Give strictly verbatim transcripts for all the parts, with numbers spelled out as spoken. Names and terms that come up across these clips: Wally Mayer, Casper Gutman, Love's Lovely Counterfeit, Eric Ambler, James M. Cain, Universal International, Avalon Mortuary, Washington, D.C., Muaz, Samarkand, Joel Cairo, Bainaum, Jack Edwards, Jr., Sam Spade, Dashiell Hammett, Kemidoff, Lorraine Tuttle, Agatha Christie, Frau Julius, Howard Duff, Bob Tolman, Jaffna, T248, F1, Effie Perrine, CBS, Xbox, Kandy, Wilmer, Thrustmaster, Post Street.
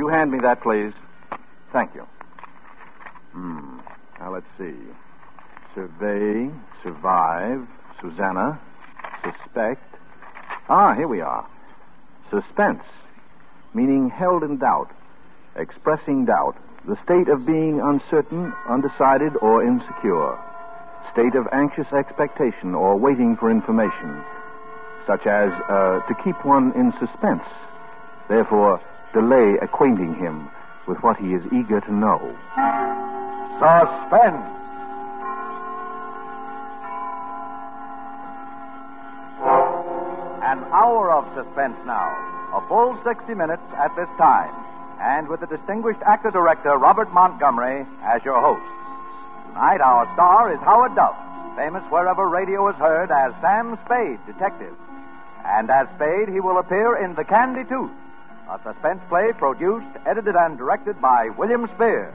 Would you hand me that, please? Thank you. Hmm. Now, let's see. Survey, survive, Susanna, suspect. Ah, here we are. Suspense, meaning held in doubt, expressing doubt, the state of being uncertain, undecided, or insecure, state of anxious expectation or waiting for information, such as uh, to keep one in suspense, therefore delay acquainting him with what he is eager to know. Suspense. An hour of suspense now, a full sixty minutes at this time, and with the distinguished actor-director Robert Montgomery as your host. Tonight our star is Howard Duff, famous wherever radio is heard as Sam Spade, detective. And as Spade, he will appear in The Candy Tooth, a suspense play produced, edited, and directed by William Spears.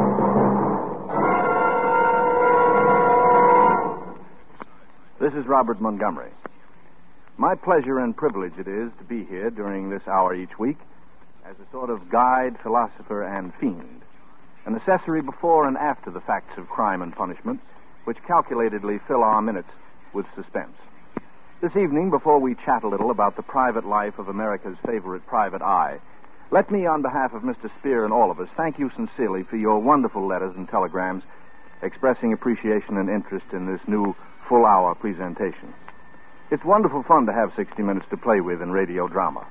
This is Robert Montgomery. My pleasure and privilege it is to be here during this hour each week as a sort of guide, philosopher, and fiend, an accessory before and after the facts of crime and punishment, which calculatedly fill our minutes with suspense. This evening, before we chat a little about the private life of America's favorite private eye, let me, on behalf of Mister Spear and all of us, thank you sincerely for your wonderful letters and telegrams expressing appreciation and interest in this new full-hour presentation. It's wonderful fun to have sixty minutes to play with in radio drama.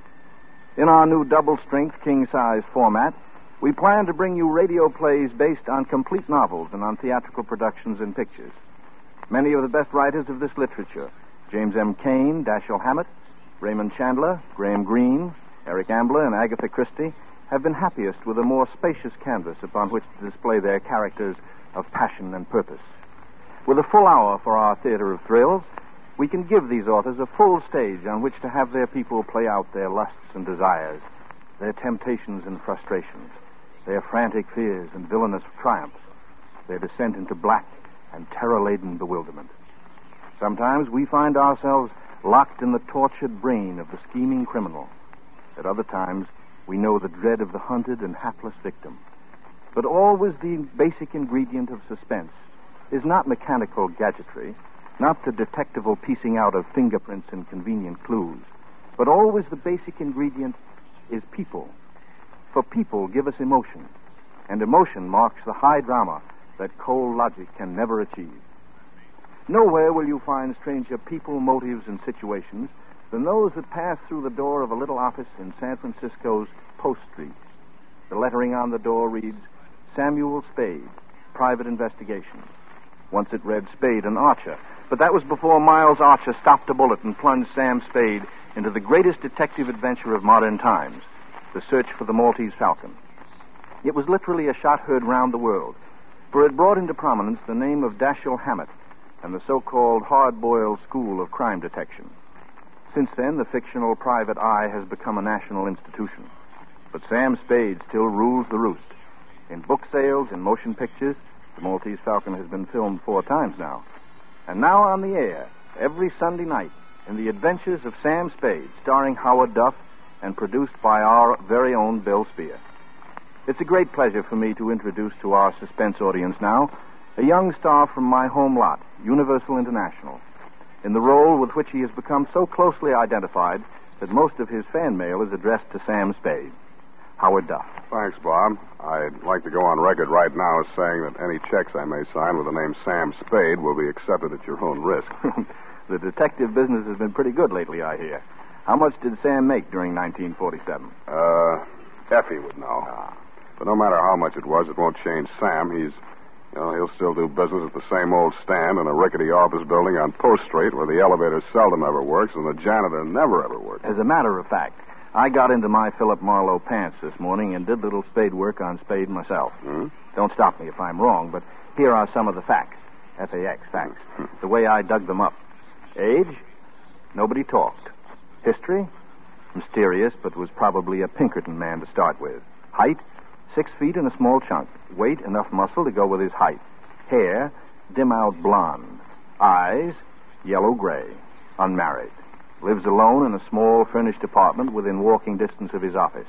In our new double-strength, king-size format, we plan to bring you radio plays based on complete novels and on theatrical productions and pictures. Many of the best writers of this literature, James M. Cain, Dashiell Hammett, Raymond Chandler, Graham Greene, Eric Ambler, and Agatha Christie, have been happiest with a more spacious canvas upon which to display their characters of passion and purpose. With a full hour for our theater of thrills, we can give these authors a full stage on which to have their people play out their lusts and desires, their temptations and frustrations, their frantic fears and villainous triumphs, their descent into black and terror-laden bewilderment. Sometimes we find ourselves locked in the tortured brain of the scheming criminal. At other times, we know the dread of the hunted and hapless victim. But always the basic ingredient of suspense is not mechanical gadgetry, not the detectival piecing out of fingerprints and convenient clues, but always the basic ingredient is people. For people give us emotion, and emotion marks the high drama that cold logic can never achieve. Nowhere will you find stranger people, motives, and situations than those that pass through the door of a little office in San Francisco's Post Street. The lettering on the door reads, Samuel Spade, Private Investigation. Once it read Spade and Archer, but that was before Miles Archer stopped a bullet and plunged Sam Spade into the greatest detective adventure of modern times, the search for the Maltese Falcon. It was literally a shot heard round the world, for it brought into prominence the name of Dashiell Hammett and the so-called hard-boiled school of crime detection. Since then, the fictional private eye has become a national institution, but Sam Spade still rules the roost. In book sales, in motion pictures, The Maltese Falcon has been filmed four times now. And now on the air, every Sunday night, in The Adventures of Sam Spade, starring Howard Duff and produced by our very own Bill Spear. It's a great pleasure for me to introduce to our suspense audience now a young star from my home lot, Universal International, in the role with which he has become so closely identified that most of his fan mail is addressed to Sam Spade. Howard Duff. Thanks, Bob. I'd like to go on record right now as saying that any checks I may sign with the name Sam Spade will be accepted at your own risk. The detective business has been pretty good lately, I hear. How much did Sam make during nineteen forty-seven? Uh, Effie would know. Ah. But no matter how much it was, it won't change Sam. He's, you know, he'll still do business at the same old stand in a rickety office building on Post Street where the elevator seldom ever works and the janitor never ever works. As a matter of fact, I got into my Philip Marlowe pants this morning and did little spade work on Spade myself. Mm-hmm. Don't stop me if I'm wrong, but here are some of the facts. F A X, facts. Mm-hmm. The way I dug them up. Age? Nobody talked. History? Mysterious, but was probably a Pinkerton man to start with. Height? Six feet and a small chunk. Weight? Enough muscle to go with his height. Hair? Dim-out blonde. Eyes? Yellow-gray. Unmarried. Lives alone in a small furnished apartment within walking distance of his office.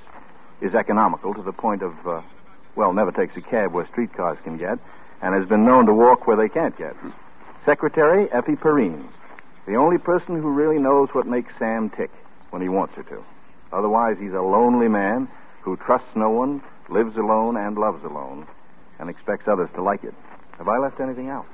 is economical to the point of, uh, well, never takes a cab where streetcars can get, and has been known to walk where they can't get. Hmm. Secretary, Effie Perrine, the only person who really knows what makes Sam tick when he wants her to. Otherwise, he's a lonely man who trusts no one, lives alone, and loves alone, and expects others to like it. Have I left anything out?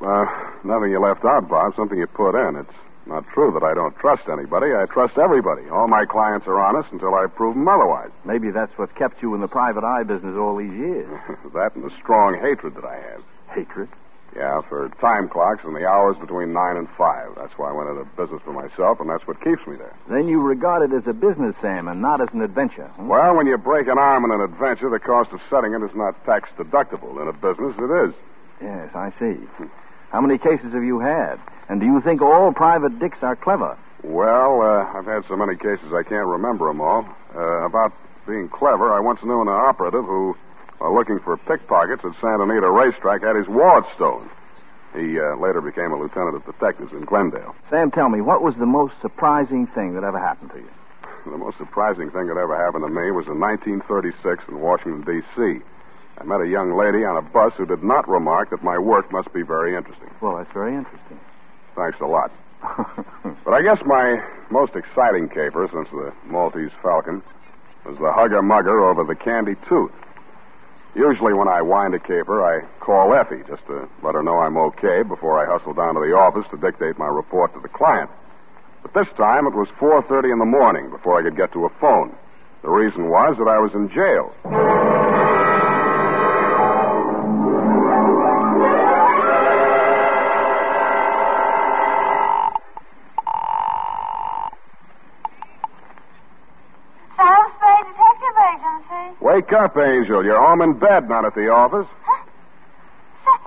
Uh, nothing you left out, Bob. Something you put in. It's not true that I don't trust anybody. I trust everybody. All my clients are honest until I prove them otherwise. Maybe that's what kept you in the private eye business all these years. That and the strong hatred that I have. Hatred? Yeah, for time clocks and the hours between nine and five. That's why I went into business for myself, and that's what keeps me there. Then you regard it as a business, Sam, and not as an adventure. Hmm? Well, when you break an arm in an adventure, the cost of setting it is not tax deductible. In a business, it is. Yes, I see. How many cases have you had? And do you think all private dicks are clever? Well, uh, I've had so many cases I can't remember them all. Uh, about being clever, I once knew an operative who, while looking for pickpockets at Santa Anita Racetrack, had his wallet stolen. He uh, later became a lieutenant of detectives in Glendale. Sam, tell me, what was the most surprising thing that ever happened to you? The most surprising thing that ever happened to me was in nineteen thirty-six in Washington, D C I met a young lady on a bus who did not remark that my work must be very interesting. Well, that's very interesting. Thanks a lot. But I guess my most exciting caper since the Maltese Falcon was the hugger-mugger over the candy tooth. Usually when I wind a caper, I call Effie just to let her know I'm okay before I hustle down to the office to dictate my report to the client. But this time it was four thirty in the morning before I could get to a phone. The reason was that I was in jail. Wake up, Angel. You're home in bed, not at the office. Huh? Sa-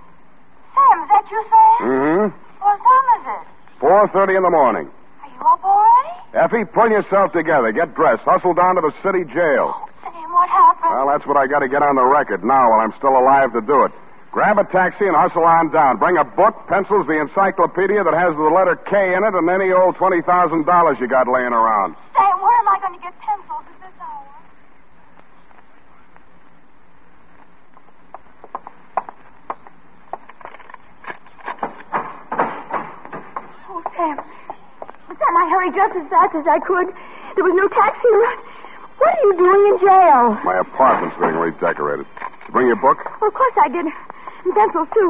Sam, is that you, Sam? Mm-hmm. What time is it? four thirty in the morning. Are you up already? Effie, pull yourself together. Get dressed. Hustle down to the city jail. Oh, Sam, what happened? Well, that's what I got to get on the record now while I'm still alive to do it. Grab a taxi and hustle on down. Bring a book, pencils, the encyclopedia that has the letter K in it, and any old twenty thousand dollars you got laying around. Sam, where am I going to get pencils at this hour? Sam. But Sam, I hurried just as fast as I could. There was no taxi around. What are you doing in jail? My apartment's being redecorated. Did you bring your book? Well, of course I did. And pencils, too.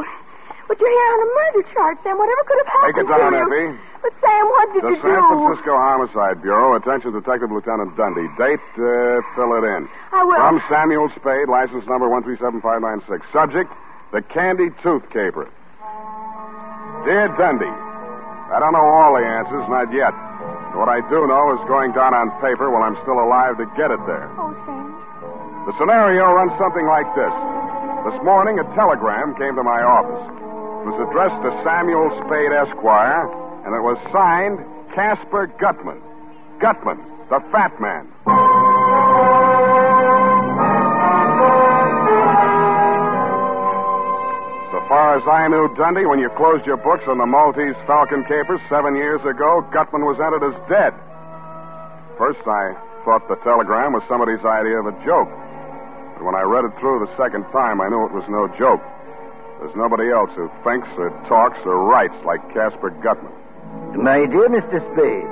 But you're here on a murder charge, Sam. Whatever could have happened to you? Take it down, Effie. But, Sam, what did you do? The San Francisco Homicide Bureau. Attention, Detective Lieutenant Dundee. Date, uh, fill it in. I will. From Samuel Spade, license number one three seven five nine six. Subject, the Candy Tooth Caper. Dear Dundee, I don't know all the answers, not yet. But what I do know is going down on paper while I'm still alive to get it there. Oh, Sam. The scenario runs something like this. This morning, a telegram came to my office. It was addressed to Samuel Spade, Esquire, and it was signed Casper Gutman. Gutman, the fat man. As far as I knew, Dundee, when you closed your books on the Maltese Falcon capers seven years ago, Gutman was entered as dead. First, I thought the telegram was somebody's idea of a joke. But when I read it through the second time, I knew it was no joke. There's nobody else who thinks or talks or writes like Casper Gutman. My dear Mister Spade,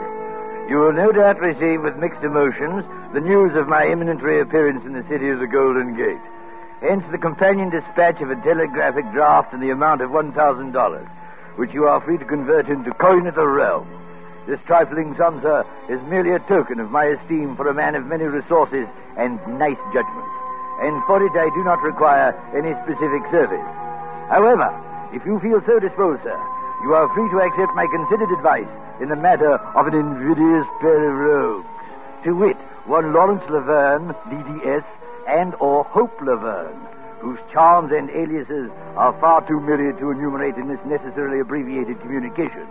you will no doubt receive with mixed emotions the news of my imminent reappearance in the city of the Golden Gate. Hence the companion dispatch of a telegraphic draft in the amount of one thousand dollars, which you are free to convert into coin of the realm. This trifling sum, sir, is merely a token of my esteem for a man of many resources and nice judgment, and for it I do not require any specific service. However, if you feel so disposed, sir, you are free to accept my considered advice in the matter of an invidious pair of rogues, to wit, one Lawrence Laverne, D D S, and or Hope Laverne, whose charms and aliases are far too myriad to enumerate in this necessarily abbreviated communication.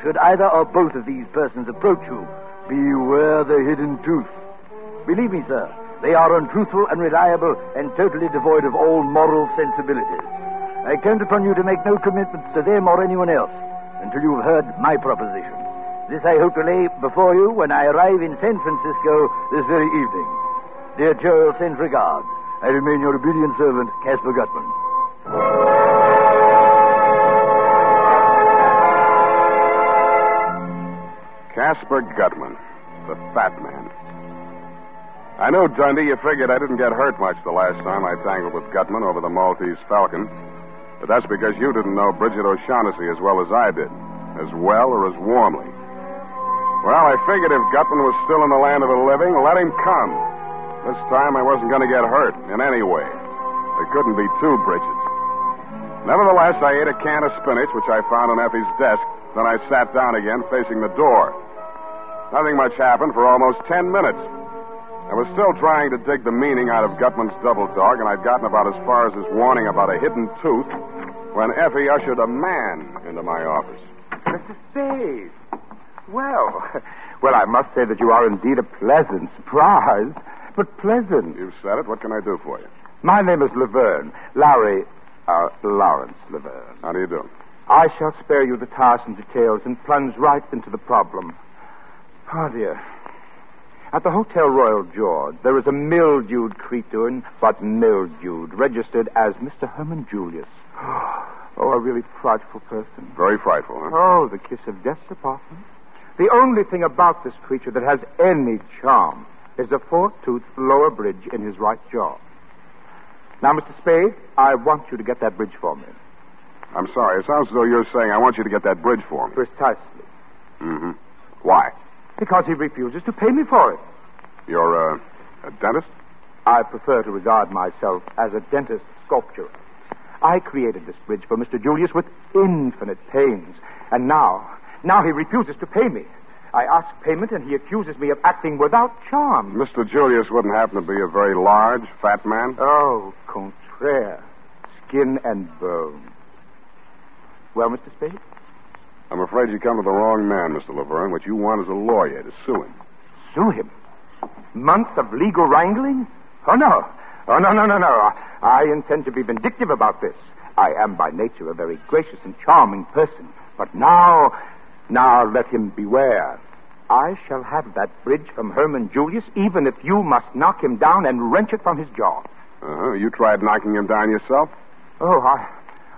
Should either or both of these persons approach you, beware the hidden truth. Believe me, sir, they are untruthful, unreliable, and totally devoid of all moral sensibilities. I count upon you to make no commitments to them or anyone else until you have heard my proposition. This I hope to lay before you when I arrive in San Francisco this very evening. Dear Joel, send regards. I remain your obedient servant, Casper Gutman. Casper Gutman, the fat man. I know, Dundee, you figured I didn't get hurt much the last time I tangled with Gutman over the Maltese Falcon. But that's because you didn't know Bridget O'Shaughnessy as well as I did. As well or as warmly. Well, I figured if Gutman was still in the land of the living, let him come. This time I wasn't going to get hurt in any way. There couldn't be two Bridgets. Nevertheless, I ate a can of spinach, which I found on Effie's desk. Then I sat down again, facing the door. Nothing much happened for almost ten minutes. I was still trying to dig the meaning out of Gutman's double dog, and I'd gotten about as far as his warning about a hidden tooth when Effie ushered a man into my office. Mister Spade. Well, well, I must say that you are indeed a pleasant surprise, but pleasant. You've said it. What can I do for you? My name is Laverne. Lowry, uh, Lawrence Laverne. How do you do? I shall spare you the tiresome details and plunge right into the problem. Oh, dear. At the Hotel Royal George, there is a mildewed creature, but mildewed, registered as Mister Herman Julius. Oh, a really frightful person. Very frightful, huh? Oh, the kiss of death's department. The only thing about this creature that has any charm is a four-toothed lower bridge in his right jaw. Now, Mister Spade, I want you to get that bridge for me. I'm sorry. It sounds as though you're saying I want you to get that bridge for me. Precisely. Mm-hmm. Why? Because he refuses to pay me for it. You're uh, a dentist? I prefer to regard myself as a dentist sculptor. I created this bridge for Mister Julius with infinite pains, and now... Now he refuses to pay me. I ask payment, and he accuses me of acting without charm. Mister Julius wouldn't happen to be a very large, fat man? Oh, contraire. Skin and bone. Well, Mister Spade? I'm afraid you come to the wrong man, Mister Laverne. What you want is a lawyer to sue him. Sue him? Months of legal wrangling? Oh, no. Oh, no, no, no, no. I, I intend to be vindictive about this. I am by nature a very gracious and charming person. But now... Now, let him beware. I shall have that bridge from Herman Julius, even if you must knock him down and wrench it from his jaw. Uh-huh. You tried knocking him down yourself? Oh, I,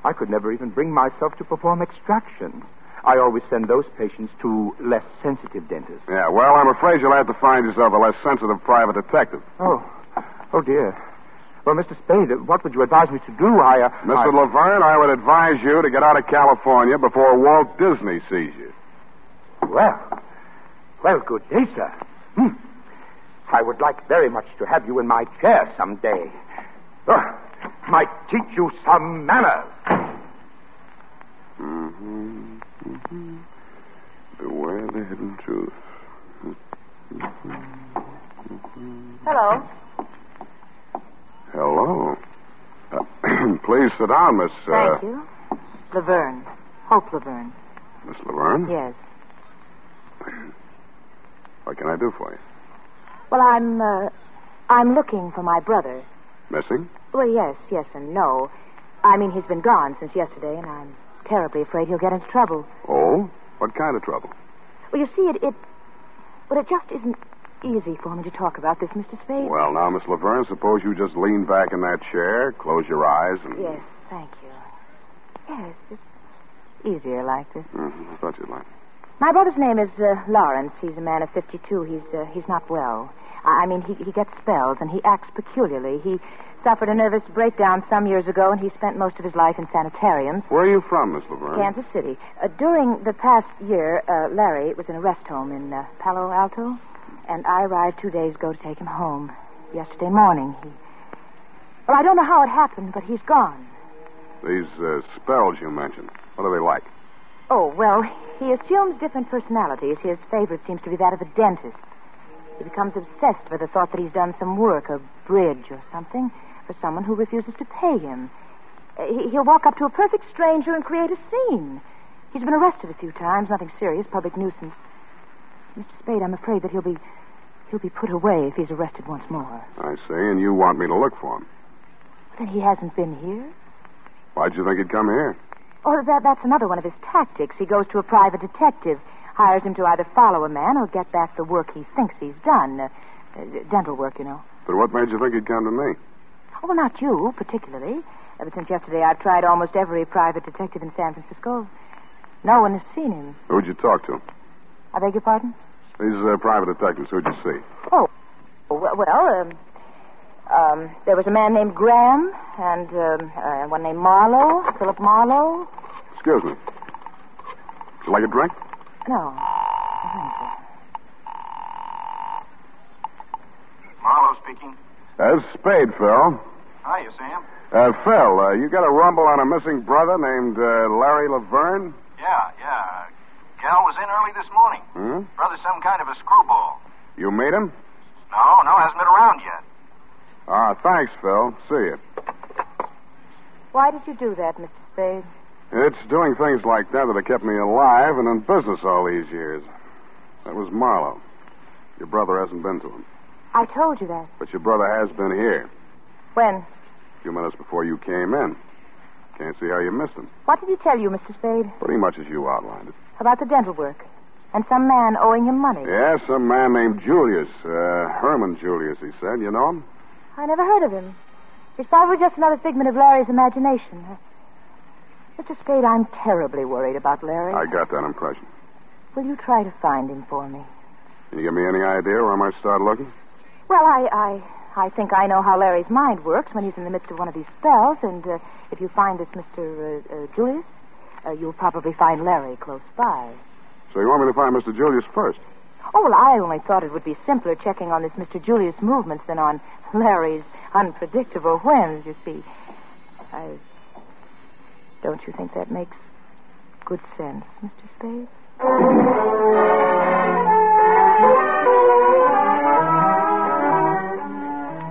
I could never even bring myself to perform extractions. I always send those patients to less sensitive dentists. Yeah, well, I'm afraid you'll have to find yourself a less sensitive private detective. Oh, oh dear. Well, Mister Spade, what would you advise me to do? I, uh, Mister I... Laverne, I would advise you to get out of California before Walt Disney sees you. Well, well, good day, sir. Hmm. I would like very much to have you in my chair someday. Uh, might teach you some manners. Mm-hmm. Mm-hmm. Beware the hidden truth. Mm-hmm. Mm-hmm. Hello. Hello. Uh, please sit down, Miss... Thank uh... you. Laverne. Hope Laverne. Miss Laverne? Yes. What can I do for you? Well, I'm, uh, I'm looking for my brother. Missing? Well, yes, yes and no. I mean, he's been gone since yesterday, and I'm terribly afraid he'll get into trouble. Oh? What kind of trouble? Well, you see, it, it... Well, it just isn't easy for me to talk about this, Mister Spade. Well, now, Miss Laverne, suppose you just lean back in that chair, close your eyes, and... Yes, thank you. Yes, it's easier like this. Mm-hmm. I thought you'd like it. My brother's name is uh, Lawrence. He's a man of fifty-two. He's uh, he's not well. I, I mean, he, he gets spells, and he acts peculiarly. He suffered a nervous breakdown some years ago, and he spent most of his life in sanitariums. Where are you from, Miss Laverne? Kansas City. Uh, during the past year, uh, Larry was in a rest home in uh, Palo Alto, and I arrived two days ago to take him home. Yesterday morning, he... Well, I don't know how it happened, but he's gone. These uh, spells you mentioned, what are they like? Oh, well, he assumes different personalities. His favorite seems to be that of a dentist. He becomes obsessed with the thought that he's done some work, a bridge or something, for someone who refuses to pay him. He'll walk up to a perfect stranger and create a scene. He's been arrested a few times, nothing serious, public nuisance. Mister Spade, I'm afraid that he'll be, he'll be put away if he's arrested once more. I see, and you want me to look for him. Then he hasn't been here. Why'd you think he'd come here? Oh, that, that's another one of his tactics. He goes to a private detective, hires him to either follow a man or get back the work he thinks he's done. Uh, dental work, you know. But what made you think he'd come to me? Oh, not you, particularly. Ever since yesterday, I've tried almost every private detective in San Francisco. No one has seen him. Who'd you talk to? I beg your pardon? These uh, private detectives, who'd you see? Oh, well, um, um, there was a man named Graham and um, uh, one named Marlowe, Philip Marlowe. Excuse me. Would you like a drink? No. Marlowe speaking. That's Spade, Phil. Hiya, Sam. Uh, Phil, uh, you got a rumble on a missing brother named uh, Larry Laverne? Yeah, yeah. Gal was in early this morning. Hmm? Brother's some kind of a screwball. You meet him? No, no, hasn't been around yet. Ah, uh, thanks, Phil. See you. Why did you do that, Mister Spade? It's doing things like that that have kept me alive and in business all these years. That was Marlowe. Your brother hasn't been to him. I told you that. But your brother has been here. When? Few minutes before you came in. Can't see how you missed him. What did he tell you, Mister Spade? Pretty much as you outlined it. About the dental work. And some man owing him money. Yeah, some man named Julius. Uh, Herman Julius, he said. You know him? I never heard of him. He's probably just another figment of Larry's imagination. Uh, Mister Spade, I'm terribly worried about Larry. I got that impression. Will you try to find him for me? Can you give me any idea where I might start looking? Well, I... I... I think I know how Larry's mind works when he's in the midst of one of these spells, and uh, if you find this Mister Uh, uh, Julius, uh, you'll probably find Larry close by. So you want me to find Mister Julius first? Oh, well, I only thought it would be simpler checking on this Mister Julius' movements than on Larry's unpredictable whims, you see. I... Don't you think that makes good sense, Mister Spade?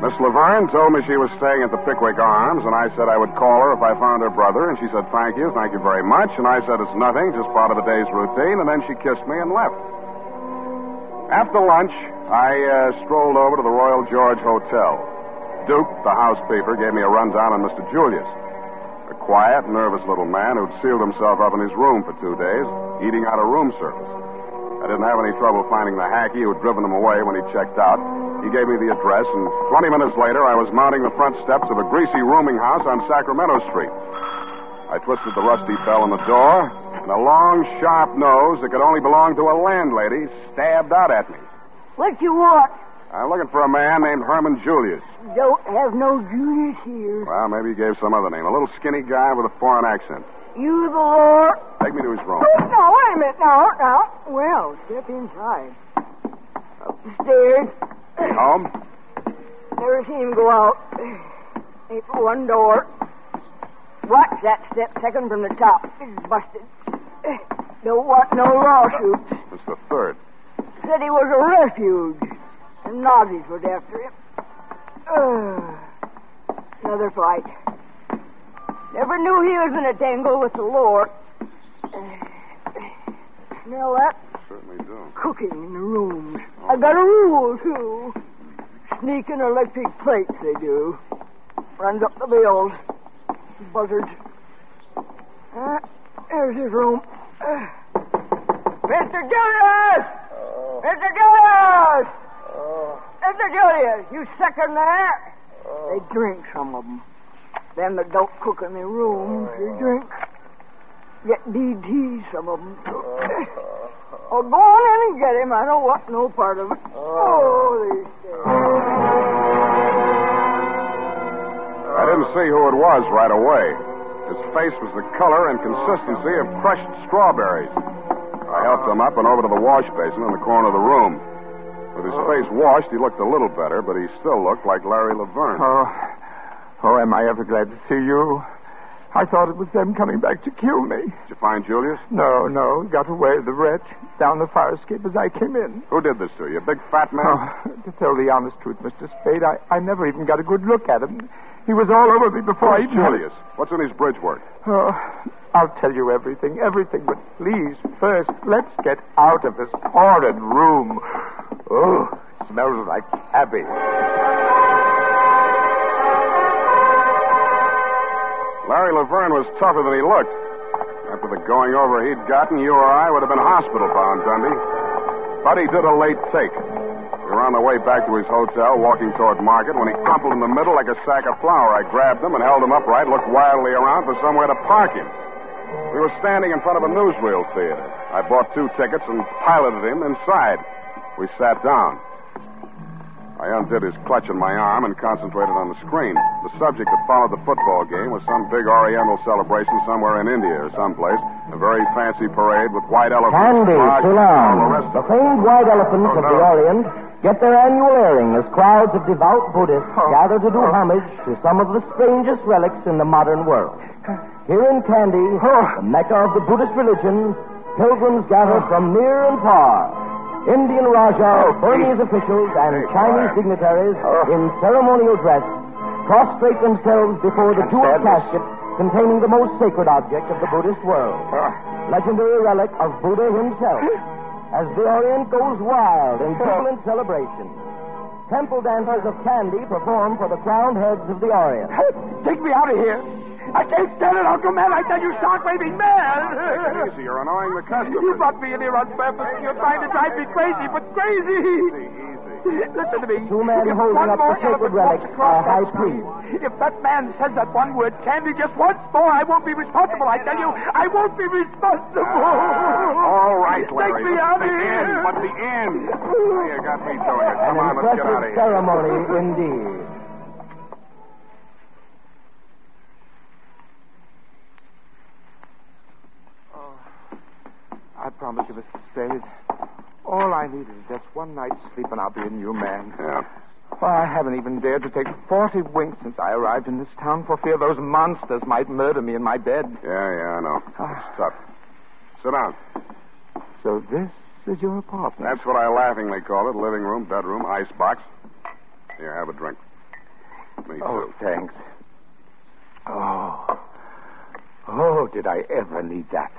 Miss Laverne told me she was staying at the Pickwick Arms, and I said I would call her if I found her brother, and she said, thank you, thank you very much, and I said, it's nothing, just part of the day's routine, and then she kissed me and left. After lunch, I uh, strolled over to the Royal George Hotel. Duke, the housekeeper, gave me a rundown on Mister Julius, a quiet, nervous little man who'd sealed himself up in his room for two days, eating out of room service. I didn't have any trouble finding the hacky who'd driven him away when he checked out. He gave me the address, and twenty minutes later, I was mounting the front steps of a greasy rooming house on Sacramento Street. I twisted the rusty bell on the door, and a long, sharp nose that could only belong to a landlady stabbed out at me. What you want? I'm looking for a man named Herman Julius. Don't have no Julius here. Well, maybe he gave some other name. A little skinny guy with a foreign accent. You the Lord. Take me to his room. Oh, no, wait a minute. No, no. Well, step inside. Upstairs. He home? Never seen him go out. Ain't for one door. Watch that step, second from the top. It's busted. Don't want no lawsuits. It's the third. Said he was a refuge. And Nazis was after him. Uh, another fight. Never knew he was in a tangle with the Lord. Smell that? Certainly do. Cooking in the room. Oh. I got a rule, too. Sneaking electric plates, they do. Runs up the bills. Buzzards. Uh, there's his room. Uh, Mister Julius! Oh. Mister Julius! Oh. Mister Julius, you sick in there? Oh. They drink, some of them. Them that don't cook in their rooms, oh. They drink. Get D T, some of them. Oh. Oh, go on in and get him. I don't want no part of it. Oh, holy shit. I didn't see who it was right away. His face was the color and consistency of crushed strawberries. I helped him up and over to the wash basin in the corner of the room. With his face washed, he looked a little better, but he still looked like Larry Laverne. Oh, oh, am I ever glad to see you. I thought it was them coming back to kill me. Did you find Julius? No, no. Got away, the wretch. Down the fire escape as I came in. Who did this to you? Big fat man? Oh, to tell the honest truth, Mister Spade, I, I never even got a good look at him. He was all over me before I even... Julius? What's in his bridge work? Oh, I'll tell you everything, everything. But please, first, let's get out of this horrid room. Oh, it smells like cabbage. Larry Laverne was tougher than he looked. After the going over he'd gotten, you or I would have been hospital-bound, Dundee. But he did a late take. We were on the way back to his hotel, walking toward Market, when he crumpled in the middle like a sack of flour. I grabbed him and held him upright, looked wildly around for somewhere to park him. We were standing in front of a newsreel theater. I bought two tickets and piloted him inside. We sat down. I undid his clutch in my arm and concentrated on the screen. The subject that followed the football game was some big Oriental celebration somewhere in India or someplace. A very fancy parade with white elephants. Kandy, too long. The, the famed white elephants oh, no. of the Orient get their annual airing as crowds of devout Buddhists oh. gather to do oh. homage to some of the strangest relics in the modern world. Here in Kandy, oh. the Mecca of the Buddhist religion, pilgrims gather oh. from near and far. Indian Rajah, oh, Burmese officials, and Chinese dignitaries oh. in ceremonial dress prostrate themselves before the jeweled casket containing the most sacred object of the Buddhist world, oh. legendary relic of Buddha himself, as the Orient goes wild in jubilant oh. celebration. Temple dancers of Kandy perform for the crowned heads of the Orient. Take me out of here. I can't stand it, Uncle Man. I tell you, shock-waving man. Easy, you're annoying the customers. You brought me in here on purpose. You're trying to drive me crazy, but crazy. Easy, easy. Listen to me. Two men if holding up the sacred relics are high priests. If that man says that one word, Kandy, just once more, I won't be responsible. I tell you, I won't be responsible. Uh, all right, Larry. Take me out of here. End, but the end. Oh, you got me doing it. Come on, let's get out of here. Ceremony, indeed. I promise you, Mister Spade, all I need is just one night's sleep and I'll be a new man. Yeah. Why, I haven't even dared to take forty winks since I arrived in this town for fear those monsters might murder me in my bed. Yeah, yeah, I know. It's tough. Sit down. So this is your apartment? That's what I laughingly call it. Living room, bedroom, icebox. Here, have a drink. Me oh, too. Thanks. Oh. Oh, did I ever need that.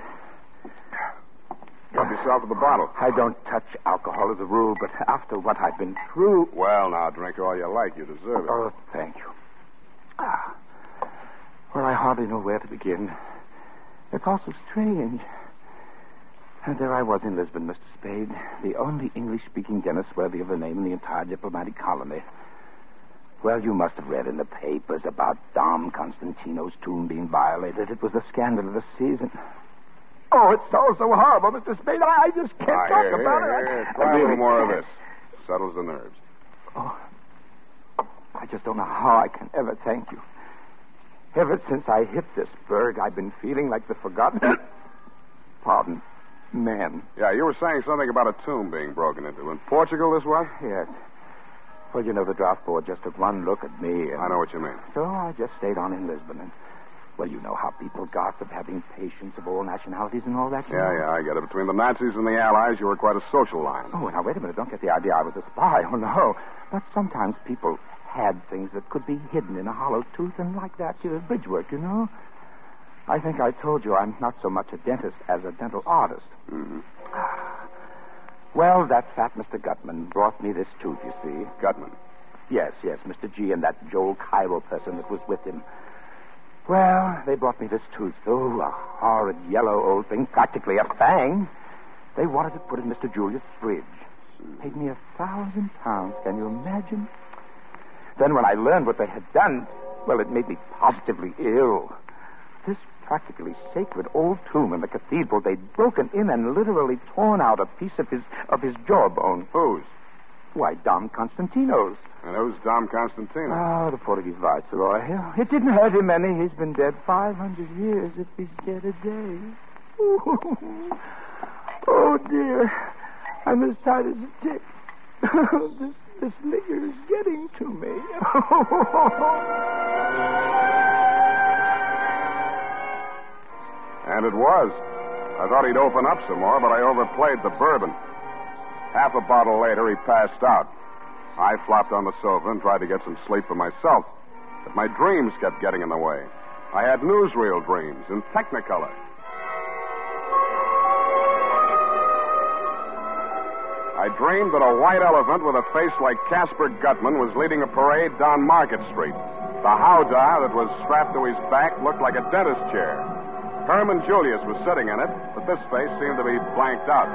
Help yourself to the bottle. I don't touch alcohol as a rule, but after what I've been through... Well, now, drink all you like. You deserve it. Oh, thank you. Ah. Well, I hardly know where to begin. It's all so strange. And there I was in Lisbon, Mister Spade, the only English-speaking dentist worthy of the name in the entire diplomatic colony. Well, you must have read in the papers about Dom Constantino's tomb being violated. It was the scandal of the season. Oh, it's all so horrible, Mister Spade. I, I just can't ah, talk here, about here, it. Here. Try I, a little more of this. Settles the nerves. Oh, I just don't know how I can ever thank you. Ever since I hit this berg, I've been feeling like the forgotten... Pardon. Man. Yeah, you were saying something about a tomb being broken into. In Portugal, this was? Yes. Well, you know, the draft board just took one look at me. And... I know what you mean. So I just stayed on in Lisbon and... Well, you know how people gossip, having patients of all nationalities and all that. Yeah, yeah, I get it. Between the Nazis and the Allies, you were quite a social line. Oh, now, wait a minute. Don't get the idea I was a spy. Oh, no. But sometimes people had things that could be hidden in a hollow tooth, and like that, she was bridge work, you know. I think I told you I'm not so much a dentist as a dental artist. Mm-hmm. Well, that fat Mister Gutman brought me this tooth, you see. Gutman? Yes, yes, Mister G and that Joel Cairo person that was with him. Well, they brought me this tooth. Oh, a horrid yellow old thing, practically a fang. They wanted to put it in Mister Julius' fridge. Paid me a thousand pounds, can you imagine? Then when I learned what they had done, well, it made me positively ill. This practically sacred old tomb in the cathedral, they'd broken in and literally torn out a piece of his of his jawbone. Whose? Why, Dom Constantino's. And who's Dom Constantino? Oh, the Portuguese viceroy. It didn't hurt him any. He's been dead five hundred years if he's dead a day. Ooh. Oh, dear. I'm as tired as a tick. this, this nigger is getting to me. And it was. I thought he'd open up some more, but I overplayed the bourbon. Half a bottle later, he passed out. I flopped on the sofa and tried to get some sleep for myself, but my dreams kept getting in the way. I had newsreel dreams in Technicolor. I dreamed that a white elephant with a face like Casper Gutman was leading a parade down Market Street. The howdah that was strapped to his back looked like a dentist's chair. Herman Julius was sitting in it, but this face seemed to be blanked out.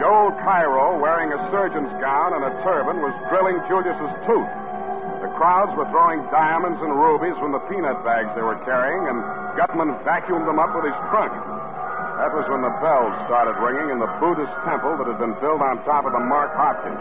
Joel Cairo, wearing a surgeon's gown and a turban, was drilling Julius's tooth. The crowds were throwing diamonds and rubies from the peanut bags they were carrying, and Gutman vacuumed them up with his trunk. That was when the bells started ringing in the Buddhist temple that had been built on top of the Mark Hopkins.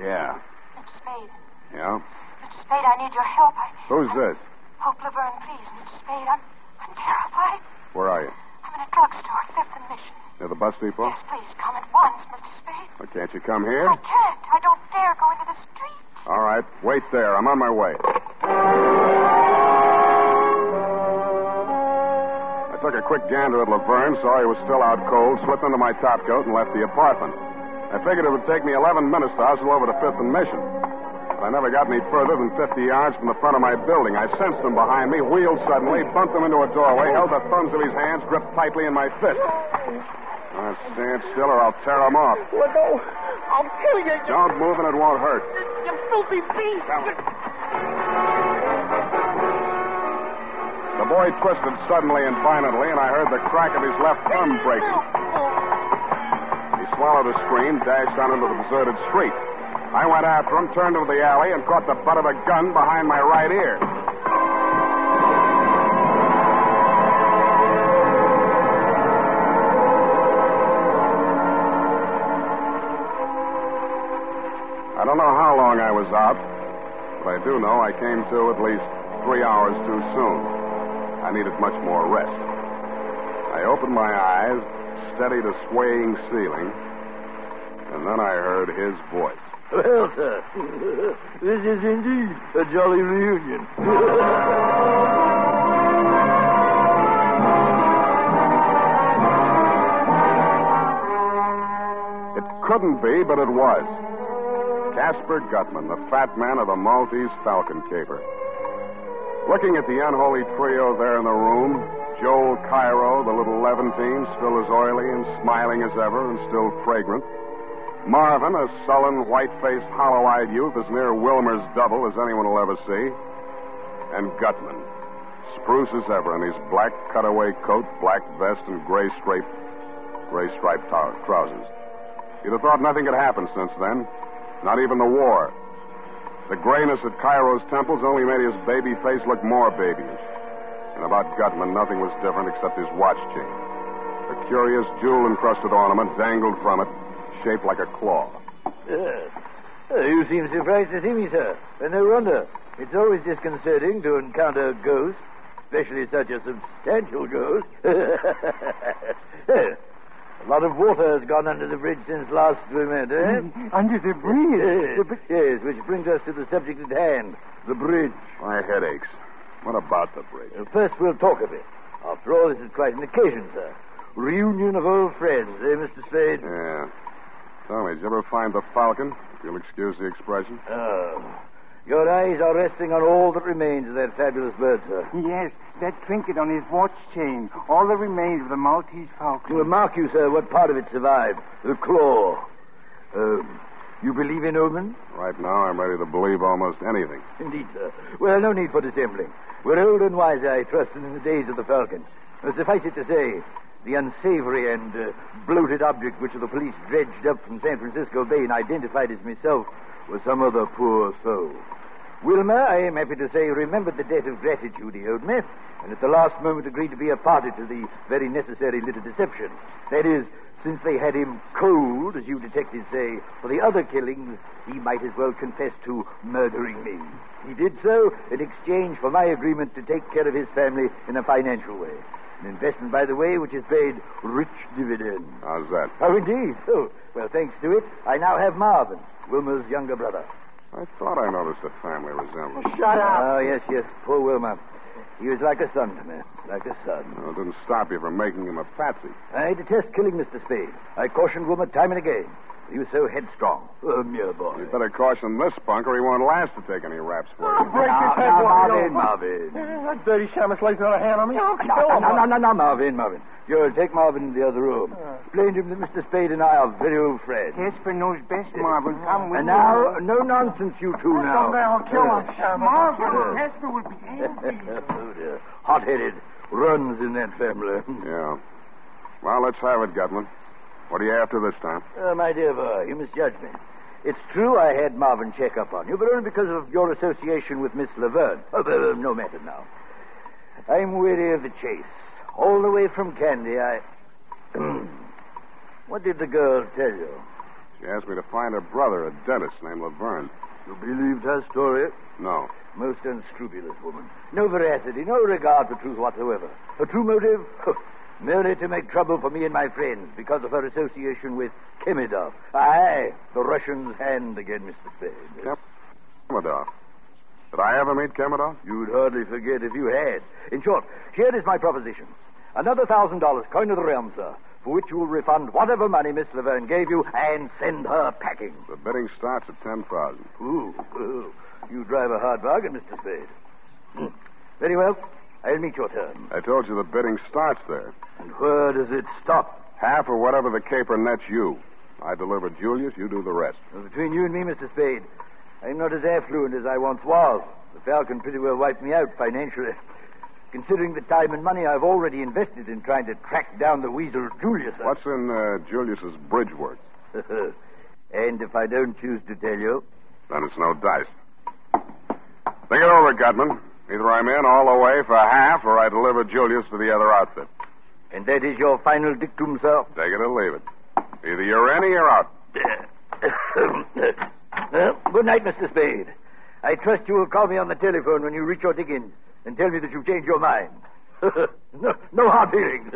Yeah. Mister Spade. Yeah? Mister Spade, I need your help. I, Who's I, this? Hope Laverne, please, Mister Spade. I'm, I'm terrified. Where are you? I'm in a drugstore, Fifth and Mission. Near the bus depot? Yes, please, come at once, Mister Spade. Well, can't you come here? I can't. I don't dare go into the street. All right, wait there. I'm on my way. I took a quick gander at Laverne, saw he was still out cold, slipped into my topcoat, and left the apartment. I figured it would take me eleven minutes to hustle over to Fifth and Mission. But I never got any further than fifty yards from the front of my building. I sensed them behind me, wheeled suddenly, bumped them into a doorway, held the thumbs of his hands gripped tightly in my fist. Now stand still or I'll tear them off. Well, no. I'll kill you. Don't move and it won't hurt. You filthy beast. The boy twisted suddenly and violently, and I heard the crack of his left thumb breaking. Swallowed a scream, dashed down into the deserted street. I went after him, turned into the alley, and caught the butt of a gun behind my right ear. I don't know how long I was out, but I do know I came to at least three hours too soon. I needed much more rest. I opened my eyes, steadied a swaying ceiling, and then I heard his voice. Well, sir, this is indeed a jolly reunion. It couldn't be, but it was. Casper Gutman, the fat man of the Maltese Falcon caper. Looking at the unholy trio there in the room, Joel Cairo, the little Levantine, still as oily and smiling as ever and still fragrant. Marvin, a sullen, white-faced, hollow-eyed youth, as near Wilmer's double as anyone will ever see. And Gutman, spruce as ever in his black cutaway coat, black vest, and gray-striped gray-striped trousers. You'd have thought nothing could happen since then, not even the war. The grayness at Cairo's temples only made his baby face look more babyish. And about Gutman, nothing was different except his watch chain. A curious jewel-encrusted ornament dangled from it, shaped like a claw. Yes. Oh, you seem surprised to see me, sir. And no wonder. It's always disconcerting to encounter a ghost, especially such a substantial ghost. A lot of water has gone under the bridge since last we met, eh? Mm, under the bridge? Yes. The br- yes, which brings us to the subject at hand, the bridge. My headaches. What about the bridge? Well, first, we'll talk of it. After all, this is quite an occasion, sir. Reunion of old friends, eh, Mister Spade? Yeah. Tell me, did you ever find the Falcon? If you'll excuse the expression. Oh. Your eyes are resting on all that remains of that fabulous bird, sir. Yes, that trinket on his watch chain. All that remains of the Maltese Falcon. Well, mark you, sir, what part of it survived. The claw. Um... You believe in omens? Right now, I'm ready to believe almost anything. Indeed, sir. Well, no need for dissembling. We're old and wiser, I trust, in the days of the Falcon. Suffice it to say, the unsavory and uh, bloated object which the police dredged up from San Francisco Bay and identified as myself was some other poor soul. Wilmer, I am happy to say, remembered the debt of gratitude he owed me, and at the last moment agreed to be a party to the very necessary little deception. That is, since they had him cold, as you detectives say, for the other killings, he might as well confess to murdering me. He did so in exchange for my agreement to take care of his family in a financial way. An investment, by the way, which has paid rich dividends. How's that? Oh, indeed. Oh, well, thanks to it, I now have Marvin, Wilmer's younger brother. I thought I noticed a family resemblance. Oh, shut up! Oh, yes, yes, poor Wilmer. He was like a son to me, like a son. No, it didn't stop you from making him a patsy. I detest killing, Mister Spade. I cautioned Wilmer time and again. He was so headstrong. A mere boy. You'd better caution this punk or he won't last to take any raps for you. Oh, break now, this head, now, Marvin, Marvin. Yeah, that dirty shamus lays another hand on me. No, no, no, no, no, no, no, Marvin, Marvin. You'll take Marvin to the other room. Explain to him that Mister Spade and I are very old friends. Casper knows best, Marvin. Come with me. And now, no nonsense, you two now. Come now, kill him, shamus. Marvin, Casper will be angry. Oh, dear. Hot-headed. Runs in that family. Yeah. Well, let's have it, Gutman. What are you after this time? Uh, my dear boy, you misjudge me. It's true I had Marvin check up on you, but only because of your association with Miss Laverne. Oh, uh, no matter now. I'm weary of the chase. All the way from Kandy, I... What did the girl tell you? She asked me to find her brother, a dentist named Laverne. You believed her story? No. Most unscrupulous woman. No veracity, no regard for truth whatsoever. Her true motive? Merely to make trouble for me and my friends because of her association with Kemidoff. Aye, the Russian's hand again, Mister Spade. Yep. Kemidoff. Did I ever meet Kemidoff? You'd hardly forget if you had. In short, here is my proposition. Another thousand dollars, coin of the realm, sir, for which you will refund whatever money Miss Laverne gave you and send her packing. The bidding starts at ten thousand. Ooh, ooh. You drive a hard bargain, Mister Spade. Hmm. Very well. I'll meet your terms. I told you the bidding starts there. And where does it stop? Half or whatever the caper nets you. I deliver Julius, you do the rest. Well, between you and me, Mister Spade, I'm not as affluent as I once was. The Falcon pretty well wiped me out financially. Considering the time and money I've already invested in trying to track down the weasel Julius. What's in uh, Julius's bridge work? And if I don't choose to tell you? Then it's no dice. Think it over, Gutman. Either I'm in all the way for half or I deliver Julius to the other outfit. And that is your final dictum, sir? Take it or leave it. Either you're in or you're out. uh, good night, Mister Spade. I trust you will call me on the telephone when you reach your diggings and tell me that you've changed your mind. no, no hard feelings.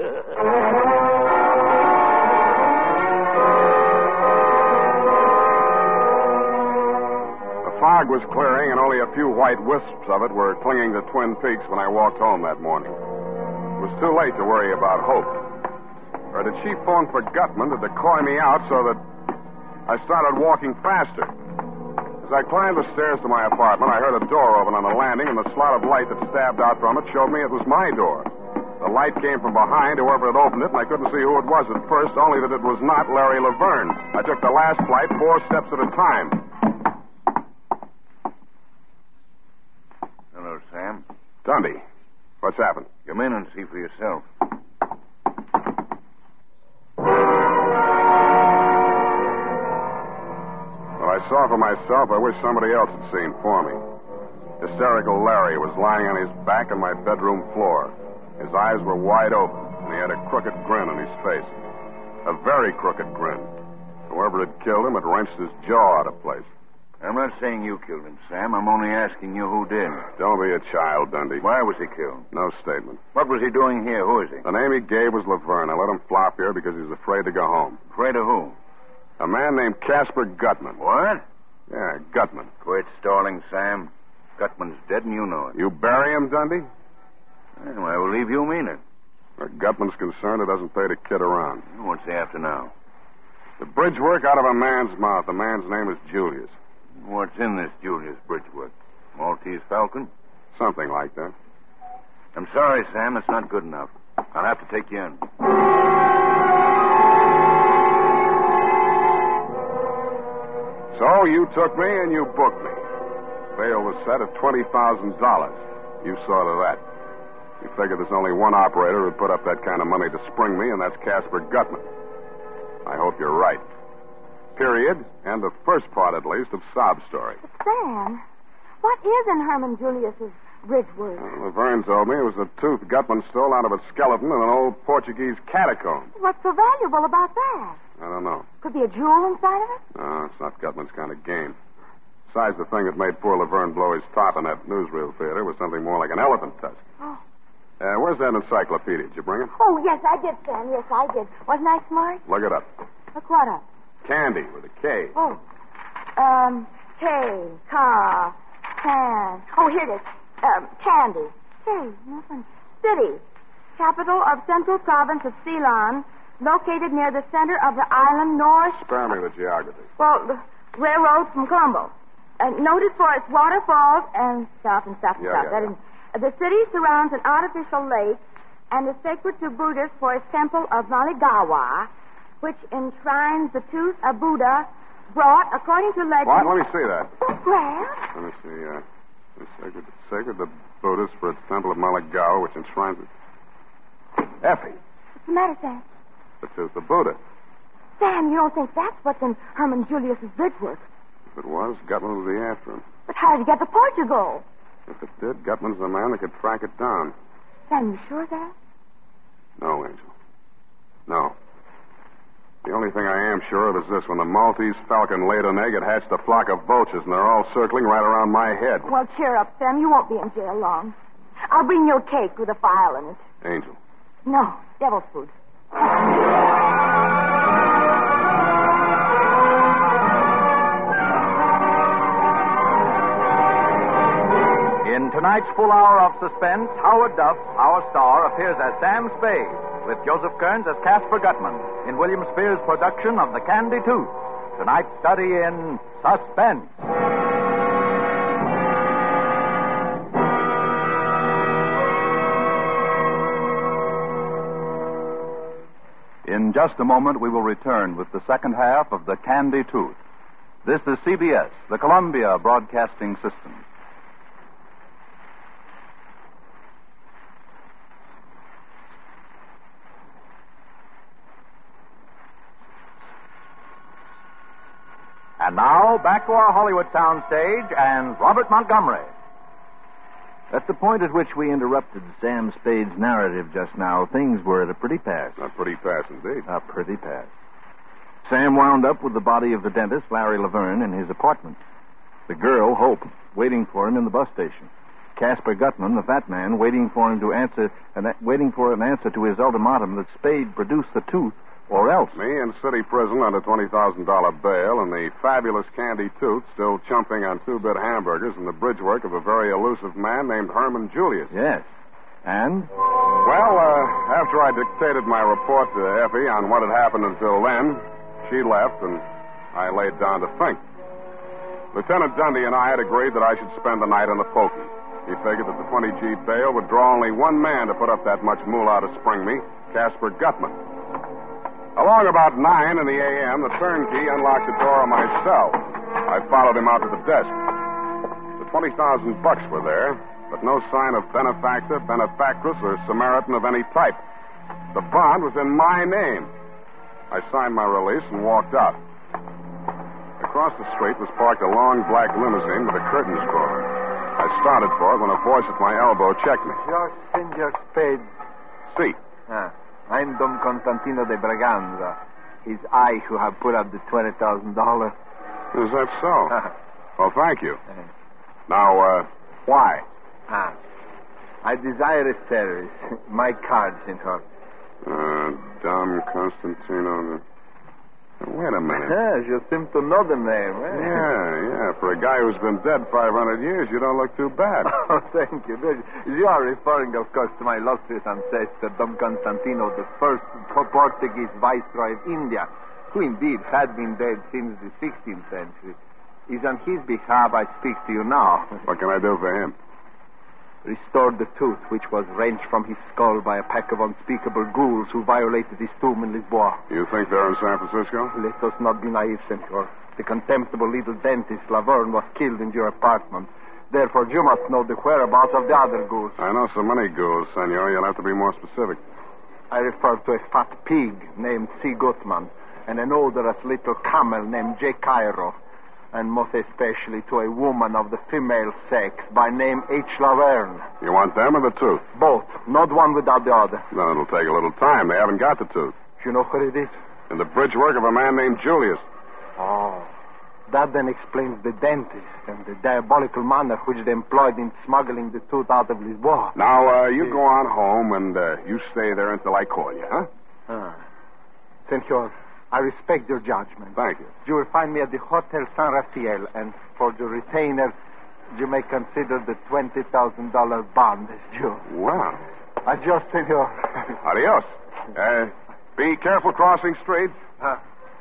The fog was clearing, and only a few white wisps of it were clinging to Twin Peaks when I walked home that morning. It was too late to worry about Hope. Or did she phone for Gutman to decoy me out so that I started walking faster? As I climbed the stairs to my apartment, I heard a door open on the landing, and the slot of light that stabbed out from it showed me it was my door. The light came from behind, whoever had opened it, and I couldn't see who it was at first, only that it was not Larry Laverne. I took the last flight four steps at a time. Sam? Dundee, what's happened? Come in and see for yourself. What I saw for myself, I wish somebody else had seen for me. Hysterical Larry was lying on his back on my bedroom floor. His eyes were wide open, and he had a crooked grin on his face. A very crooked grin. Whoever had killed him had wrenched his jaw out of place. I'm not saying you killed him, Sam. I'm only asking you who did. Don't be a child, Dundee. Why was he killed? No statement. What was he doing here? Who is he? The name he gave was Laverne. I let him flop here because he was afraid to go home. Afraid of who? A man named Casper Gutman. What? Yeah, Gutman. Quit stalling, Sam. Gutman's dead and you know it. You bury him, Dundee? Well, I will leave you mean it. Where Gutman's concerned, it doesn't pay to kid around. What's he after now? The bridge work out of a man's mouth. The man's name is Julius. What's in this Julius Bridgewood? Maltese Falcon? Something like that. I'm sorry, Sam. It's not good enough. I'll have to take you in. So you took me and you booked me. Bail was set at twenty thousand dollars. You saw to that. You figure there's only one operator who'd put up that kind of money to spring me, and that's Casper Gutman. I hope you're right. Period, and the first part, at least, of sob story. Sam, what is in Herman Julius's Bridgewood? Uh, Laverne told me it was a tooth Gutman stole out of a skeleton in an old Portuguese catacomb. What's so valuable about that? I don't know. Could be a jewel inside of it? No, it's not Gutman's kind of game. Besides, the thing that made poor Laverne blow his top in that newsreel theater was something more like an elephant tusk. Oh. Uh, where's that encyclopedia? Did you bring it? Oh, yes, I did, Sam. Yes, I did. Wasn't I smart? Look it up. Look what up? Kandy with a K. Oh. Um, K. Ka. Can. Oh, here it is. Um, Kandy. K. Nothing. City. Capital of Central Province of Ceylon. located near the center of the island north... Spare me the geography. Well, the railroad from Colombo. Uh, noted for its waterfalls and south and south and yeah, south. Yeah, that yeah. Is, the city surrounds an artificial lake and is sacred to Buddhists for its temple of Maligawa, which enshrines the tooth of Buddha brought, according to legend... What? Let me see that. Well? Let me see. Uh, it's sacred, sacred to Buddhists for its temple of Maligawa, which enshrines it. Effie. What's the matter, Sam? It says the Buddha. Sam, you don't think that's what's in Herman Julius's bridge work? If it was, Gutman would be after him. But how did he get to Portugal? If it did, Gutman's the man that could track it down. Sam, you sure of that? No, Angel. No. The only thing I am sure of is this. When the Maltese Falcon laid an egg, it hatched a flock of vultures, and they're all circling right around my head. Well, cheer up, Sam. You won't be in jail long. I'll bring you a cake with a file in it. Angel. No, devil food. In tonight's full hour of suspense, Howard Duff, our star, appears as Sam Spade, with Joseph Kearns as Casper Gutman, in William Spears' production of The Candy Tooth. Tonight's study in Suspense. In just a moment, we will return with the second half of The Candy Tooth. This is C B S, the Columbia Broadcasting System. And now, back to our Hollywood soundstage and Robert Montgomery. At the point at which we interrupted Sam Spade's narrative just now, things were at a pretty pass. A pretty pass, indeed. A pretty pass. Sam wound up with the body of the dentist, Larry Laverne, in his apartment. The girl, Hope, waiting for him in the bus station. Casper Gutman, the fat man, waiting for him to answer, and waiting for an answer to his ultimatum that Spade produce the tooth or else. Me in city prison under twenty thousand dollars bail, and the fabulous Candy Tooth still chumping on two-bit hamburgers and the bridge work of a very elusive man named Herman Julius. Yes. And? Well, uh, after I dictated my report to Effie on what had happened until then, she left and I laid down to think. Lieutenant Dundee and I had agreed that I should spend the night in the Pokie. He figured that the twenty G bail would draw only one man to put up that much moolah to spring me, Casper Gutman. Along about nine in the a m, the turnkey unlocked the door of my cell. I followed him out to the desk. The twenty thousand bucks were there, but no sign of benefactor, benefactress, or Samaritan of any type. The bond was in my name. I signed my release and walked out. Across the street was parked a long black limousine with the curtains drawn. I started for it when a voice at my elbow checked me. Just send your spade. See. Ah. I'm Dom Constantino de Braganza. It's I who have put up the twenty thousand dollars. Is that so? Well, thank you. Now, uh, why? Ah, I desire a service. My card's in her. Uh, Dom Constantino de... Wait a minute. Yes, you seem to know the name. Eh? Yeah, yeah. For a guy who's been dead five hundred years, you don't look too bad. Oh, thank you. You are referring, of course, to my illustrious ancestor, Dom Constantino, the first Portuguese viceroy of India, who indeed had been dead since the sixteenth century. It's on his behalf I speak to you now. What can I do for him? Restored the tooth which was wrenched from his skull by a pack of unspeakable ghouls who violated his tomb in Lisbon. You think they're in San Francisco? Let us not be naive, senor. The contemptible little dentist, Laverne, was killed in your apartment. Therefore, you must know the whereabouts of the other ghouls. I know so many ghouls, senor. You'll have to be more specific. I refer to a fat pig named C. Gutman and an odorous little camel named J. Cairo, and most especially to a woman of the female sex by name H. Laverne. You want them or the tooth? Both. Not one without the other. Then it'll take a little time. They haven't got the tooth. Do you know what it is? In the bridge work of a man named Julius. Oh. That then explains the dentist and the diabolical manner which they employed in smuggling the tooth out of Lisboa. Now, uh, you go on home and uh, you stay there until I call you, huh? Ah. Senor, I respect your judgment. Thank you. You will find me at the Hotel San Rafael, and for your retainer, you may consider the twenty thousand dollars bond as due. Wow. Adios, senor. Adios. Uh, Be careful crossing streets. Uh,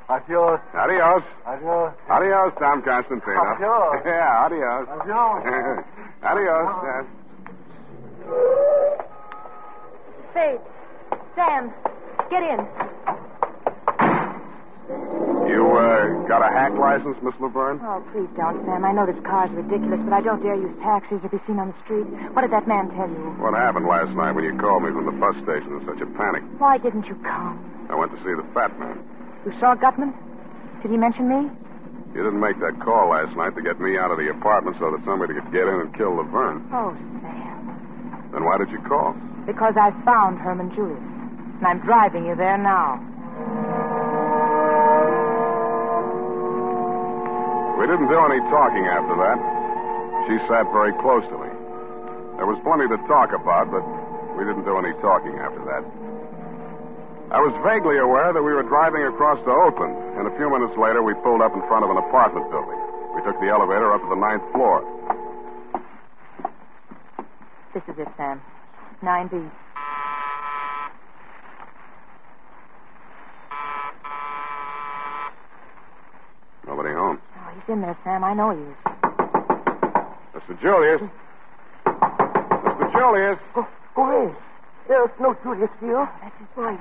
adios. Adios. Adios. Adios, Dom Constantino. Adios. Yeah, adios. Adios. Adios. Yes. Faith. Sam. Get in. You, uh, got a hack license, Miss Laverne? Oh, please don't, Sam. I know this car's ridiculous, but I don't dare use taxis if he's seen on the street. What did that man tell you? What happened last night when you called me from the bus station in such a panic? Why didn't you come? I went to see the fat man. You saw Gutman? Did he mention me? You didn't make that call last night to get me out of the apartment so that somebody could get in and kill Laverne. Oh, Sam. Then why did you call? Because I found Herman Julius, and I'm driving you there now. We didn't do any talking after that. She sat very close to me. There was plenty to talk about, but we didn't do any talking after that. I was vaguely aware that we were driving across to Oakland, and a few minutes later we pulled up in front of an apartment building. We took the elevator up to the ninth floor. This is it, Sam. nine B. Nobody home. Oh, he's in there, Sam. I know he is. Mister Julius. Mister Julius. Who, who is? There's no Julius here. That's his wife.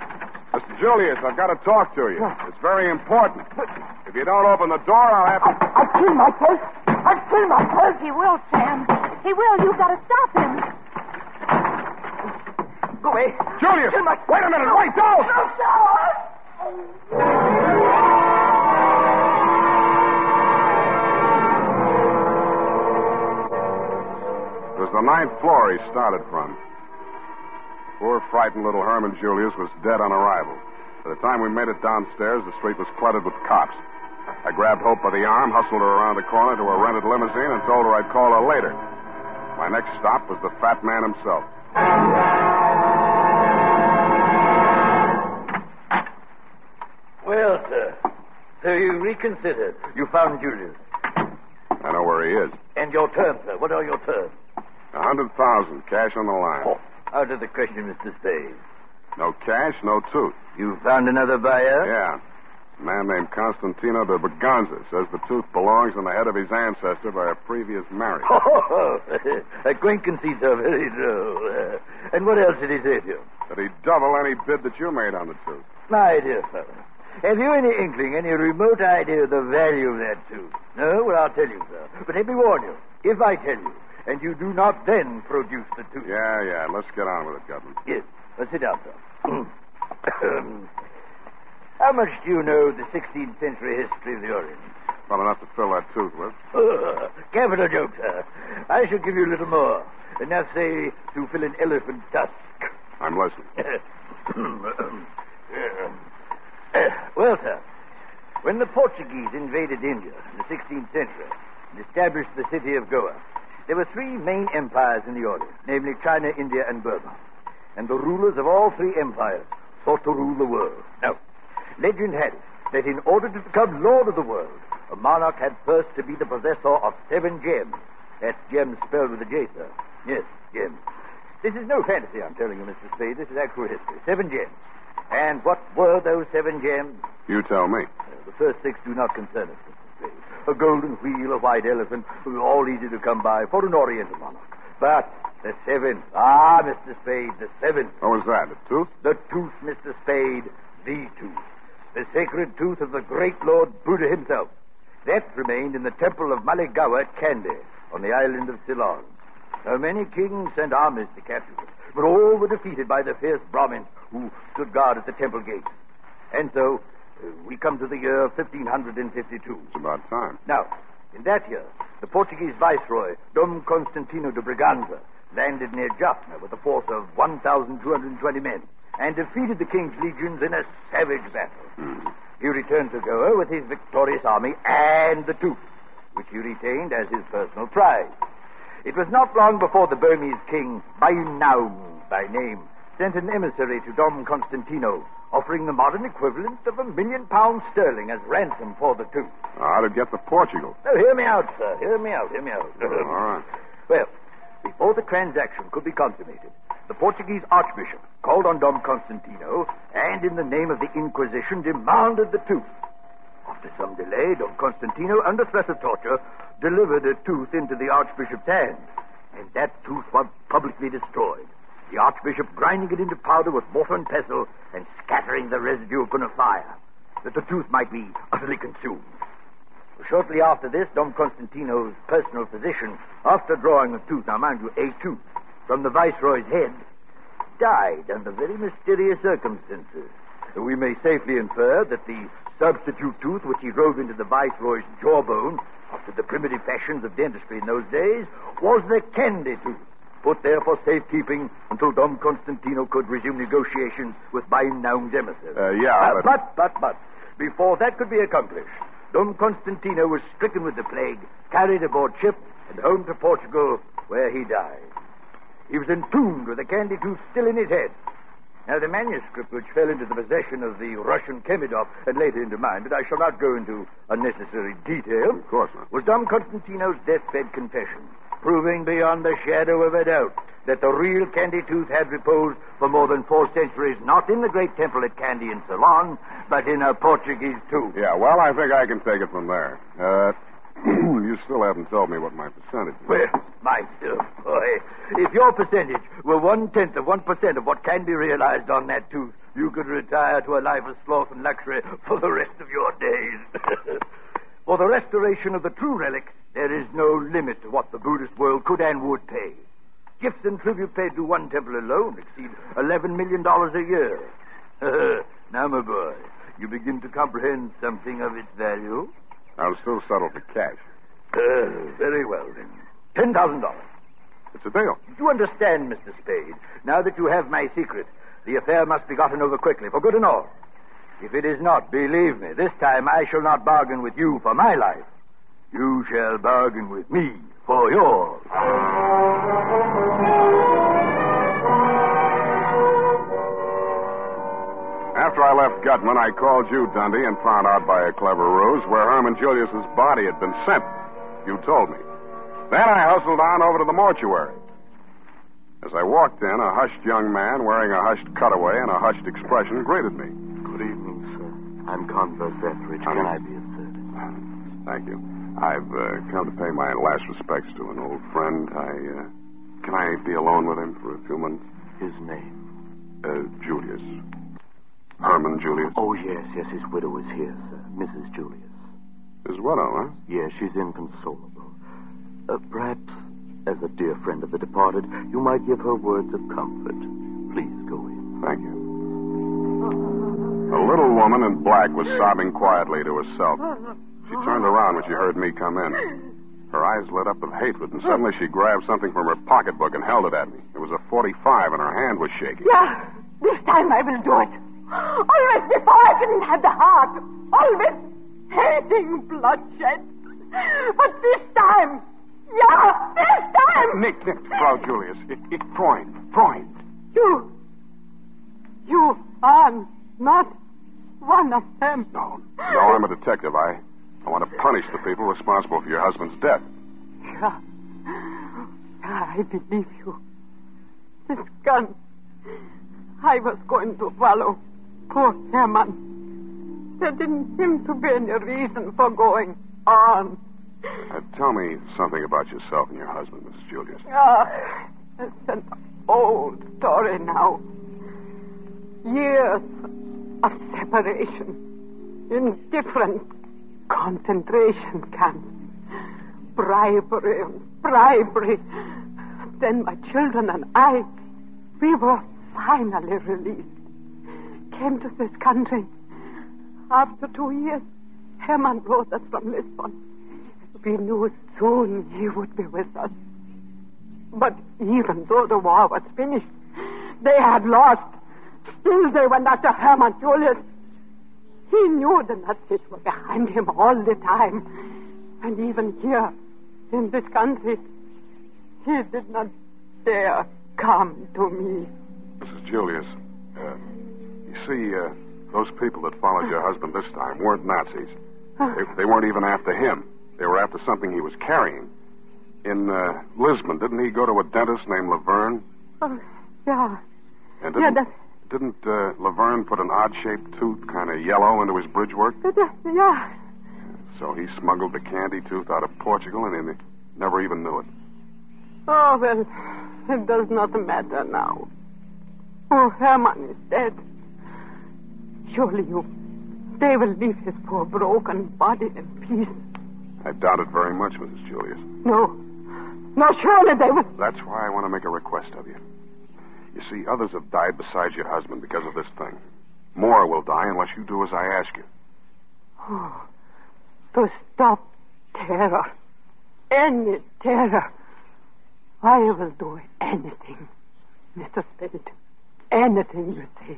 Mister Julius, I've got to talk to you. Yeah. It's very important. But if you don't open the door, I'll have to... I, I'll kill myself. I'll kill myself. He will, Sam. He will. You've got to stop him. Go away. Julius! My... Wait a minute. No. Wait, don't! No, no. It was the ninth floor he started from. Poor, frightened little Herman Julius was dead on arrival. By the time we made it downstairs, the street was cluttered with cops. I grabbed Hope by the arm, hustled her around the corner to a rented limousine, and told her I'd call her later. My next stop was the fat man himself. Well, sir, so you reconsidered. You found Julius. I know where he is. And your terms, sir. What are your terms? A hundred thousand, cash on the line. Oh. Out of the question, Mister Staves. No cash, no tooth. You found another buyer? Yeah. A man named Constantino de Braganza says the tooth belongs on the head of his ancestor by a previous marriage. Oh, acquaintances are very low. Uh, and what else did he say to you? That he'd double any bid that you made on the tooth. My dear fellow, have you any inkling, any remote idea of the value of that tooth? No? Well, I'll tell you, sir. But let me warn you, if I tell you, and you do not then produce the tooth. Yeah, yeah. Let's get on with it, Gutman. Yes. Well, sit down, sir. um, how much do you know of the sixteenth century history of the Orient? Not enough to fill that tooth with. Uh, capital joke, sir. I shall give you a little more. Enough, say, to fill an elephant tusk. I'm listening. Well, sir, when the Portuguese invaded India in the sixteenth century and established the city of Goa, there were three main empires in the Orient, namely China, India, and Burma. And the rulers of all three empires sought to rule the world. Now, legend had it that in order to become lord of the world, a monarch had first to be the possessor of seven gems. That's gems spelled with a J, sir. Yes, gems. This is no fantasy, I'm telling you, Mister Spade. This is actual history. Seven gems. And what were those seven gems? You tell me. Uh, the first six do not concern us, Mister Spade. A golden wheel, a white elephant, all easy to come by for an Oriental monarch. But the seventh, ah, Mister Spade, the seventh. What was that, the tooth? The tooth, Mister Spade, the tooth. The sacred tooth of the great Lord Buddha himself. That remained in the temple of Maligawa at Kandy, on the island of Ceylon. Now, many kings sent armies to capture it, but all were defeated by the fierce Brahmins who stood guard at the temple gates. And so... we come to the year fifteen fifty-two. It's about time. Now, in that year, the Portuguese viceroy, Dom Constantino de Braganza, landed near Jaffna with a force of one thousand two hundred twenty men and defeated the king's legions in a savage battle. Mm-hmm. He returned to Goa with his victorious army and the tooth, which he retained as his personal prize. It was not long before the Burmese king, Bainaum by name, sent an emissary to Dom Constantino, offering the modern equivalent of a million pounds sterling as ransom for the tooth. Now, how to get to Portugal? Now, hear me out, sir. Hear me out. Hear me out. All right. Well, Before the transaction could be consummated, the Portuguese Archbishop called on Dom Constantino and, in the name of the Inquisition, demanded the tooth. After some delay, Dom Constantino, under threat of torture, delivered a tooth into the Archbishop's hand, and that tooth was publicly destroyed, the Archbishop grinding it into powder with mortar and pestle and scattering the residue upon a fire, that the tooth might be utterly consumed. Shortly after this, Dom Constantino's personal physician, after drawing a tooth, now mind you, a tooth, from the Viceroy's head, died under very mysterious circumstances. We may safely infer that the substitute tooth which he drove into the Viceroy's jawbone, after the primitive fashions of dentistry in those days, was the Kandy tooth, put there for safekeeping until Dom Constantino could resume negotiations with buying now Demeter. Uh, yeah, uh, but... But, but, but, before that could be accomplished, Dom Constantino was stricken with the plague, carried aboard ship, and home to Portugal, where he died. He was entombed with the Kandy tooth still in his head. Now, the manuscript which fell into the possession of the Russian Kemidoff, and later into mine, but I shall not go into unnecessary detail, of course not, was Dom Constantino's deathbed confession, proving beyond the shadow of a doubt that the real Kandy tooth had reposed for more than four centuries, not in the great temple at Kandy in Ceylon, but in a Portuguese tomb. Yeah, well, I think I can take it from there. Uh, you still haven't told me what my percentage is. Well, my dear boy, if your percentage were one-tenth of one percent of what can be realized on that tooth, you could retire to a life of sloth and luxury for the rest of your days. For the restoration of the true relic, there is no limit to what the Buddhist world could and would pay. Gifts and tribute paid to one temple alone exceed eleven million dollars a year. Now, my boy, you begin to comprehend something of its value? I'll still settle for cash. Uh, very well, then. ten thousand dollars. It's a deal. You understand, Mister Spade, now that you have my secret, the affair must be gotten over quickly, for good and all. If it is not, believe me, this time I shall not bargain with you for my life. You shall bargain with me for yours. After I left Gutman, I called you, Dundee, and found out by a clever ruse where Herman Julius's body had been sent. You told me. Then I hustled on over to the mortuary. As I walked in, a hushed young man wearing a hushed cutaway and a hushed expression greeted me. Good evening, sir. I'm Converse Etheridge. Can I be of service? Thank you. I've uh, come to pay my last respects to an old friend. I, uh, can I be alone with him for a few minutes? His name? Uh, Julius. Herman Julius? Oh, yes, yes. His widow is here, sir. Missus Julius. His widow, huh? Yes, she's inconsolable. Uh, perhaps, as a dear friend of the departed, you might give her words of comfort. Please go in. Thank you. A little woman in black was sobbing quietly to herself. She turned around when she heard me come in. Her eyes lit up with hatred, and suddenly she grabbed something from her pocketbook and held it at me. It was a forty-five, and her hand was shaking. Yeah, this time I will do it. Always before I didn't have the heart. Always hating bloodshed. But this time, yeah, this time. Nick, Nick, Frau Julius, ich Freund, Freund. You, you are not one of them. No, no, I'm a detective. I... I want to punish the people responsible for your husband's death. Yeah. I believe you. This gun. I was going to swallow poor Herman. There didn't seem to be any reason for going on. Uh, tell me something about yourself and your husband, Missus Julius. Ah, uh, it's an old story now. Years of separation. Indifference. Concentration camps. Bribery and bribery. Then my children and I, we were finally released. Came to this country. After two years, Herman brought us from Lisbon. We knew soon he would be with us. But even though the war was finished, they had lost. Still they went after Herman Julius. He knew the Nazis were behind him all the time. And even here, in this country, he did not dare come to me. Missus Julius, uh, you see, uh, those people that followed your husband this time weren't Nazis. They, they weren't even after him. They were after something he was carrying. In uh, Lisbon, didn't he go to a dentist named Laverne? Oh, yeah. And didn't, yeah, that's... didn't uh, Laverne put an odd-shaped tooth, kind of yellow, into his bridge work? Yeah. So he smuggled the candy tooth out of Portugal, and he never even knew it. Oh, well, it does not matter now. Oh, Herman is dead. Surely you... they will leave his poor broken body in peace. I doubt it very much, Missus Julius. No. No, surely they will... That's why I want to make a request of you. You see, others have died besides your husband because of this thing. More will die unless you do as I ask you. Oh, to stop terror. Any terror. I will do anything, Mister Spade. Anything you say.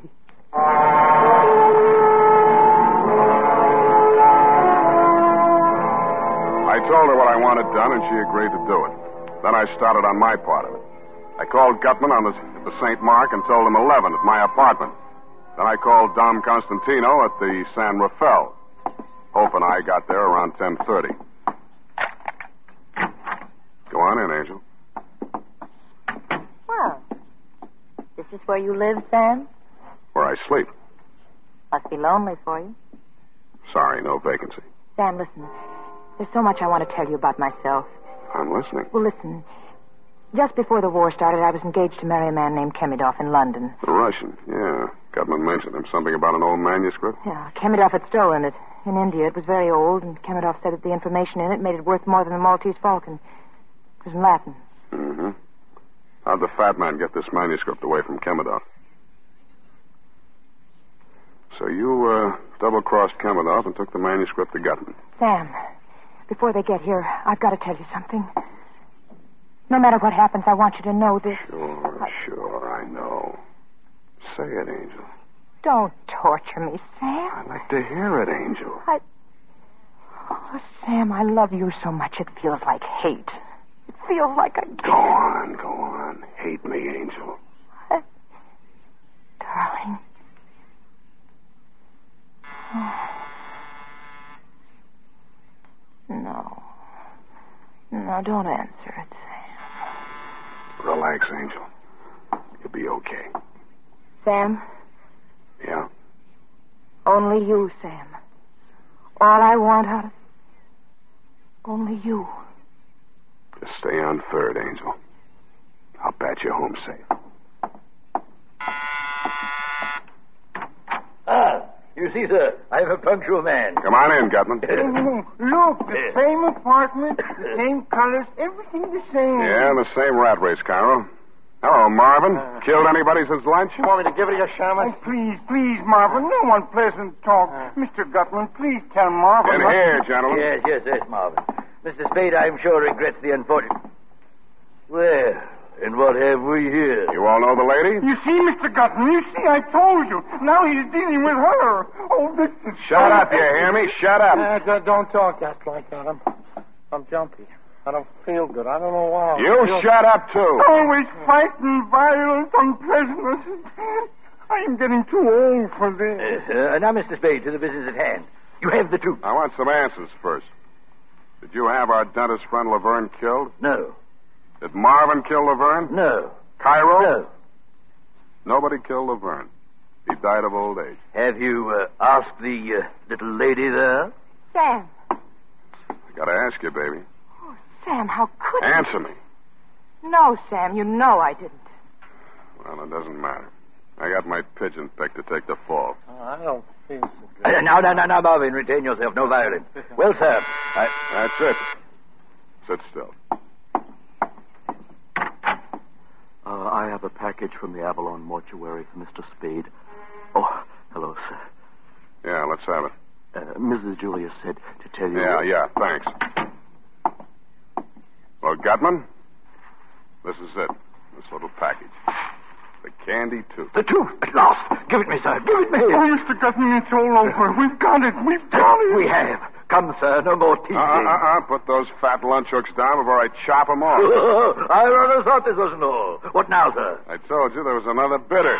I told her what I wanted done, and she agreed to do it. Then I started on my part of it. I called Gutman on the, at the Saint Mark and told him eleven at my apartment. Then I called Dom Constantino at the San Rafael. Hope and I got there around ten thirty. Go on in, Angel. Well, this is where you live, Sam? Where I sleep. Must be lonely for you. Sorry, no vacancy. Sam, listen. There's so much I want to tell you about myself. I'm listening. Well, listen. Just before the war started, I was engaged to marry a man named Kemidoff in London. The Russian, yeah. Gutman mentioned him. Something about an old manuscript? Yeah, Kemidoff had stolen it. In India, it was very old, and Kemidoff said that the information in it made it worth more than the Maltese Falcon. It was in Latin. Mm-hmm. How'd the fat man get this manuscript away from Kemidoff? So you, uh, double-crossed Kemidoff and took the manuscript to Gutman. Sam, before they get here, I've got to tell you something. No matter what happens, I want you to know this. Sure, I... sure, I know. Say it, Angel. Don't torture me, Sam. I'd like to hear it, Angel. I... Oh, Sam, I love you so much it feels like hate. It feels like I can't. Go on, go on. Hate me, Angel. I... Darling. No. No, don't answer it, Sam. Relax, Angel. You'll be okay. Sam? Yeah? Only you, Sam. All I want out of... only you. Just stay on third, Angel. I'll bat you home safe. Ah, you see, sir, I'm a punctual man. Come on in, Gutman. Look, the same apartment, the same colors, everything the same. Yeah, and the same rat race, Cairo. Hello, Marvin. Uh, Killed anybody since lunch? You want me to give it a shaman? Oh, please, please, Marvin. No one pleasant talk. Uh, Mister Gutman, please tell Marvin. In here, gentlemen. Yes, yes, yes, Marvin. Mister Spade, I'm sure, regrets the unfortunate... Well, and what have we here? You all know the lady? You see, Mister Gutman, you see, I told you. Now he's dealing with her. Oh, this is... Shut up, you hear me? Shut up. Uh, don't talk that like that. I'm, I'm jumpy. I don't feel good. I don't know why. You feel... shut up, too. Always fighting, violence, unpleasantness. I'm getting too old for this. Uh, uh, now, Mister Spade, to the business at hand. You have the truth. I want some answers first. Did you have our dentist friend Laverne killed? No. Did Marvin kill Laverne? No. Cairo? No. Nobody killed Laverne. He died of old age. Have you uh, asked the uh, little lady there? Sam. I gotta ask you, baby. Sam, how could you? Answer me. No, Sam, you know I didn't. Well, it doesn't matter. I got my pigeon picked to take the fall. Oh, I don't feel so good. Uh, now, now, now, now, Marvin, retain yourself. No violence. Well, sir, I... That's it. Sit still. Uh, I have a package from the Avalon Mortuary for Mister Spade. Oh, hello, sir. Yeah, let's have it. Uh, Missus Julius said to tell you... Yeah, yeah, thanks. Well, Gutman, this is it, this little package. The candy tooth. The tooth, at last. Give it me, sir. Give it me. Oh, Mister Gutman, it's all over. We've got it. We've got it. We have. Come, sir, no more teasing. Uh-uh-uh. Put those fat lunch hooks down before I chop them off. I rather thought this wasn't all. What now, sir? I told you there was another bidder.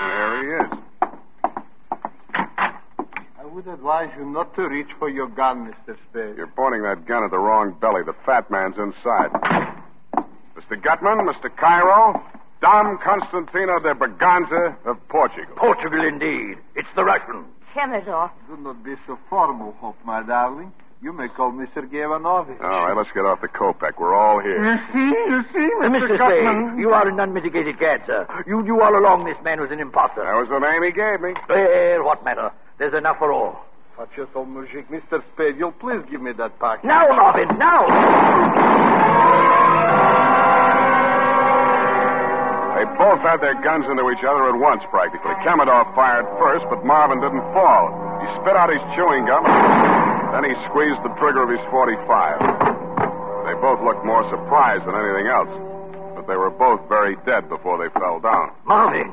And here he is. would advise you not to reach for your gun, Mister Spears. You're pointing that gun at the wrong belly. The fat man's inside. Mister Gutman, Mister Cairo, Dom Constantino de Braganza of Portugal. Portugal, indeed. It's the Russian. Kemidoff. Do not be so formal, Hope, my darling. You may call me Sergei Ivanovich. All right, let's get off the Kopek. We're all here. You see, you see, Mister Gutman. You are an unmitigated gad, sir. You knew all along this man was an imposter. That was the name he gave me. Well, what matter? There's enough for all. Mister Spade, you'll please give me that packet. Now, Marvin, now! They both had their guns into each other at once, practically. Kemidoff fired first, but Marvin didn't fall. He spit out his chewing gum and... then he squeezed the trigger of his forty-five. They both looked more surprised than anything else, but they were both very dead before they fell down. Marvin!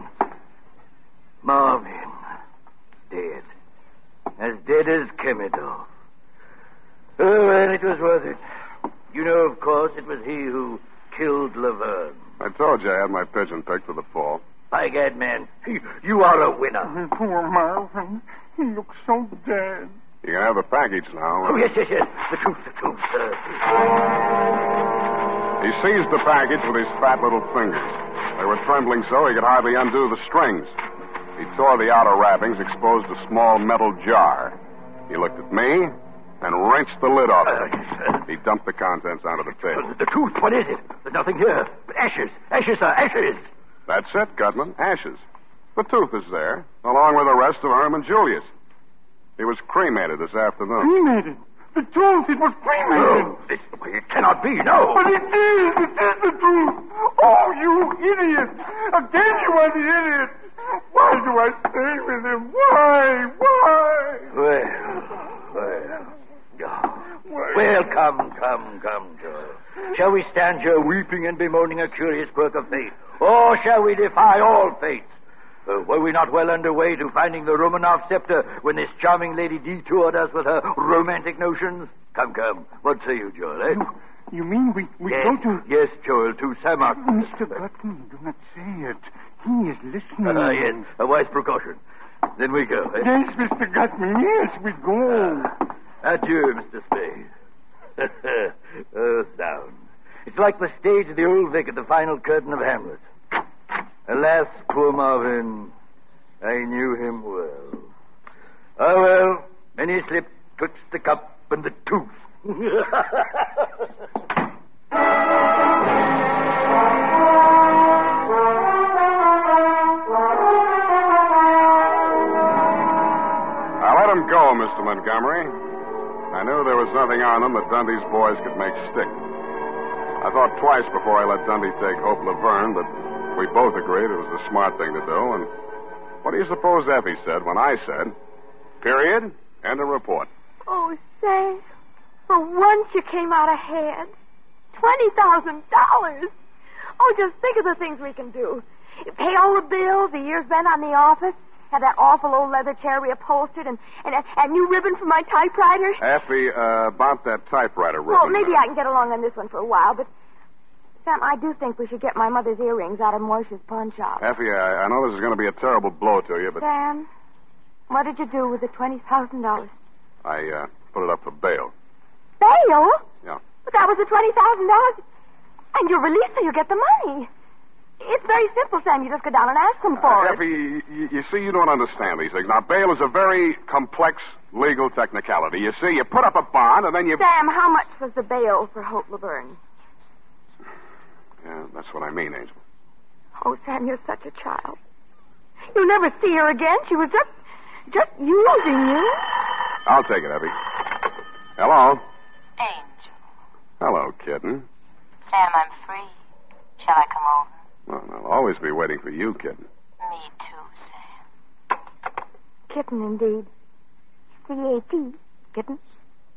Marvin. Dead. As dead as Kemidoff. Oh, well, it was worth it. You know, of course, it was he who killed Laverne. I told you I had my pigeon picked for the fall. By gad, man, you are a winner. Poor Marvin. He looks so dead. You can have the package now. Oh, yes, yes, yes. The truth, the truth, sir. He seized the package with his fat little fingers. They were trembling so he could hardly undo the strings. He tore the outer wrappings, exposed a small metal jar. He looked at me and wrenched the lid off it. Uh, yes, sir. He dumped the contents onto the table. The truth, what is it? There's nothing here. But ashes. Ashes, sir, ashes. That's it, Gutman. Ashes. The tooth is there, along with the rest of Herman Julius. He was cremated this afternoon. Cremated? The truth, it was cremated. No, this, it cannot be, no. But it is, it is the truth. Oh, you idiot. Again, you are the idiot. Why do I stay with him? Why, why? Well, well. Why? Well, come, come, come, Joel. Shall we stand here weeping and bemoaning a curious quirk of fate? Or shall we defy all fate? Uh, were we not well underway to finding the Romanov scepter when this charming lady detoured us with her romantic notions? Come, come. What say you, Joel, eh? You, you mean we, we yes. go to... Yes, Joel, to Samarkand. Mister Gutman, do not say it. He is listening. Ah, uh, yes, a wise precaution. Then we go, eh? Yes, Mister Gutman, yes, we go. Uh, adieu, Mister Spade. Oh, sound. It's like the stage of the old Vic at the final curtain of Hamlet. Alas, poor Marvin, I knew him well. Oh, well, many slipped twixt the cup and the tooth. I let him go, Mister Montgomery. I knew there was nothing on him that Dundee's boys could make stick. I thought twice before I let Dundee take Hope Laverne, but... we both agreed it was the smart thing to do, and what do you suppose Effie said when I said, period, end of report? Oh, say, for once you came out ahead. twenty thousand dollars. Oh, just think of the things we can do. You pay all the bills, the year's rent on the office, have that awful old leather chair reupholstered, and and a new ribbon for my typewriter. Effie, uh, about that typewriter ribbon. Well, maybe now. I can get along on this one for a while, but... I do think we should get my mother's earrings out of Moisha's pawn shop. Effie, I, I know this is going to be a terrible blow to you, but... Sam, what did you do with the twenty thousand dollars? I, uh, put it up for bail. Bail? Yeah. But that was the twenty thousand dollars, and you're released so you get the money. It's very simple, Sam. You just go down and ask them for uh, it. Effie, you, you see, you don't understand these things. Now, bail is a very complex legal technicality. You see, you put up a bond, and then you... Sam, how much was the bail for Hope Laverne? Yeah, that's what I mean, Angel. Oh, Sam, you're such a child. You'll never see her again. She was just... just using you. I'll take it, Effie. Hello? Angel. Hello, kitten. Sam, I'm free. Shall I come over? Well, I'll always be waiting for you, kitten. Me too, Sam. Kitten, indeed. C A T. Kitten.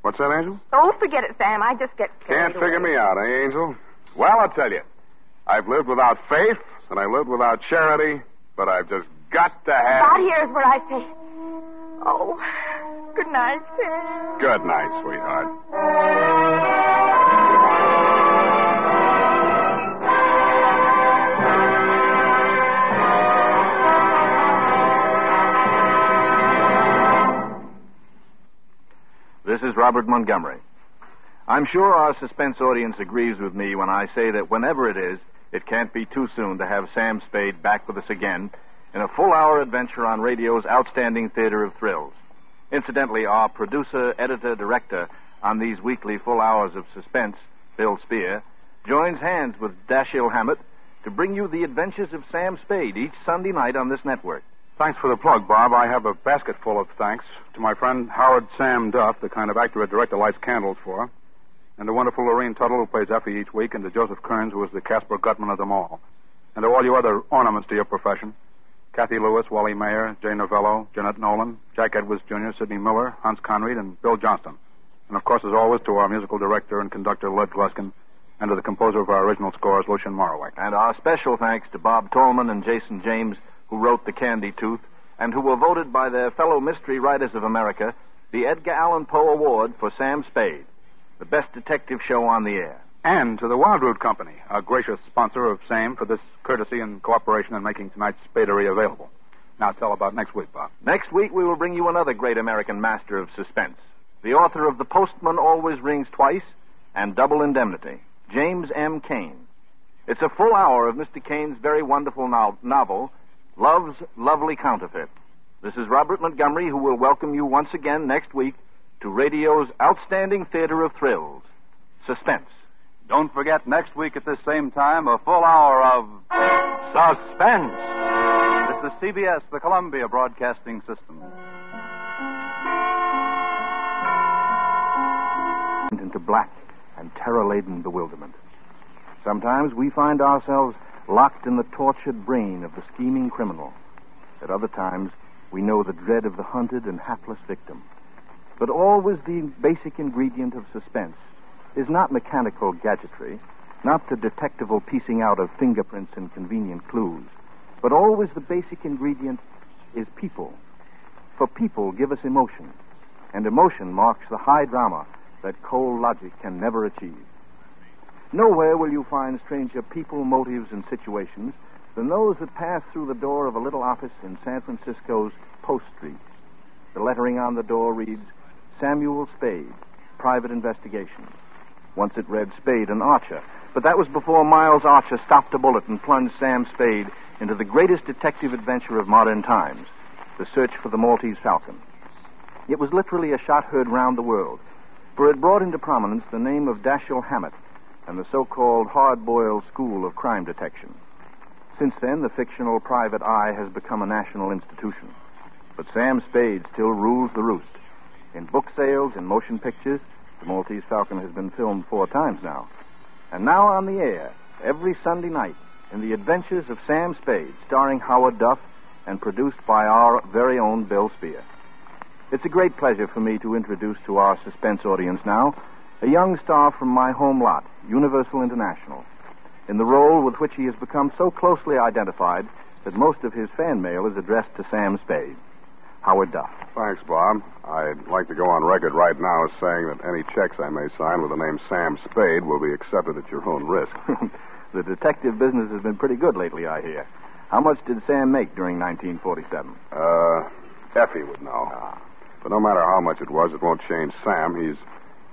What's that, Angel? Oh, forget it, Sam. I just get... Can't figure away. Me out, eh, Angel? Well, I'll tell you. I've lived without faith, and I lived without charity, but I've just got to have... About here is where I say, oh, good night, Sam. Good night, sweetheart. is Robert Montgomery. I'm sure our suspense audience agrees with me when I say that whenever it is, it can't be too soon to have Sam Spade back with us again in a full-hour adventure on radio's outstanding theater of thrills. Incidentally, our producer, editor, director on these weekly full hours of suspense, Bill Spear, joins hands with Dashiell Hammett to bring you the adventures of Sam Spade each Sunday night on this network. Thanks for the plug, Bob. I have a basket full of thanks to my friend Howard Sam Duff, the kind of actor a director lights candles for, and the wonderful Lorraine Tuttle, who plays Effie each week, and to Joseph Kearns, who is the Casper Gutman of them all, and to all you other ornaments to your profession, Kathy Lewis, Wally Mayer, Jay Novello, Jeanette Nolan, Jack Edwards Junior, Sidney Miller, Hans Conried, and Bill Johnston. And, of course, as always, to our musical director and conductor, Lud Gluskin, and to the composer of our original scores, Lucian Morawek. And our special thanks to Bob Tolman and Jason James, who wrote The Candy Tooth, and who were voted by their fellow Mystery Writers of America the Edgar Allan Poe Award for Sam Spade, the best detective show on the air. And to the Wildroot Company, a gracious sponsor of Sam, for this courtesy and cooperation in making tonight's Spadery available. Now tell about next week, Bob. Next week we will bring you another great American master of suspense, the author of The Postman Always Rings Twice and Double Indemnity, James M. Cain. It's a full hour of Mister Cain's very wonderful no- novel, Love's Lovely Counterfeit. This is Robert Montgomery, who will welcome you once again next week to radio's outstanding theater of thrills, Suspense. Don't forget, next week at this same time, a full hour of Suspense. This is C B S, the Columbia Broadcasting System. Into black and terror-laden bewilderment. Sometimes we find ourselves locked in the tortured brain of the scheming criminal. At other times, we know the dread of the hunted and hapless victim. But always the basic ingredient of suspense is not mechanical gadgetry, not the detectival piecing out of fingerprints and convenient clues, but always the basic ingredient is people. For people give us emotion, and emotion marks the high drama that cold logic can never achieve. Nowhere will you find stranger people, motives, and situations than those that pass through the door of a little office in San Francisco's Post Street. The lettering on the door reads, Samuel Spade, Private Investigation. Once it read Spade and Archer, but that was before Miles Archer stopped a bullet and plunged Sam Spade into the greatest detective adventure of modern times, the search for the Maltese Falcon. It was literally a shot heard round the world, for it brought into prominence the name of Dashiell Hammett and the so-called hard-boiled school of crime detection. Since then, the fictional private eye has become a national institution, but Sam Spade still rules the roost. In book sales, in motion pictures, The Maltese Falcon has been filmed four times now. And now on the air, every Sunday night, in The Adventures of Sam Spade, starring Howard Duff and produced by our very own Bill Spear. It's a great pleasure for me to introduce to our suspense audience now a young star from my home lot, Universal International, in the role with which he has become so closely identified that most of his fan mail is addressed to Sam Spade. Howard Duff. Thanks, Bob. I'd like to go on record right now as saying that any checks I may sign with the name Sam Spade will be accepted at your own risk. The detective business has been pretty good lately, I hear. How much did Sam make during nineteen forty-seven? Uh, Effie would know. Ah. But no matter how much it was, it won't change Sam. He's,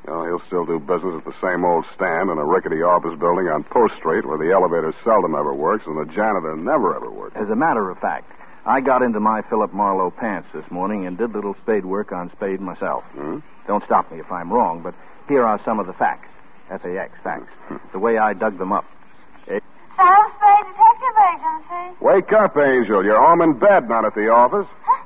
you know, he'll still do business at the same old stand in a rickety office building on Post Street where the elevator seldom ever works and the janitor never ever works. As a matter of fact, I got into my Philip Marlowe pants this morning and did little spade work on Spade myself. Hmm? Don't stop me if I'm wrong, but here are some of the facts. F A X, facts. Hmm. The way I dug them up. It... Sam Spade Detective Agency. Wake up, Angel. You're home in bed, not at the office. Huh?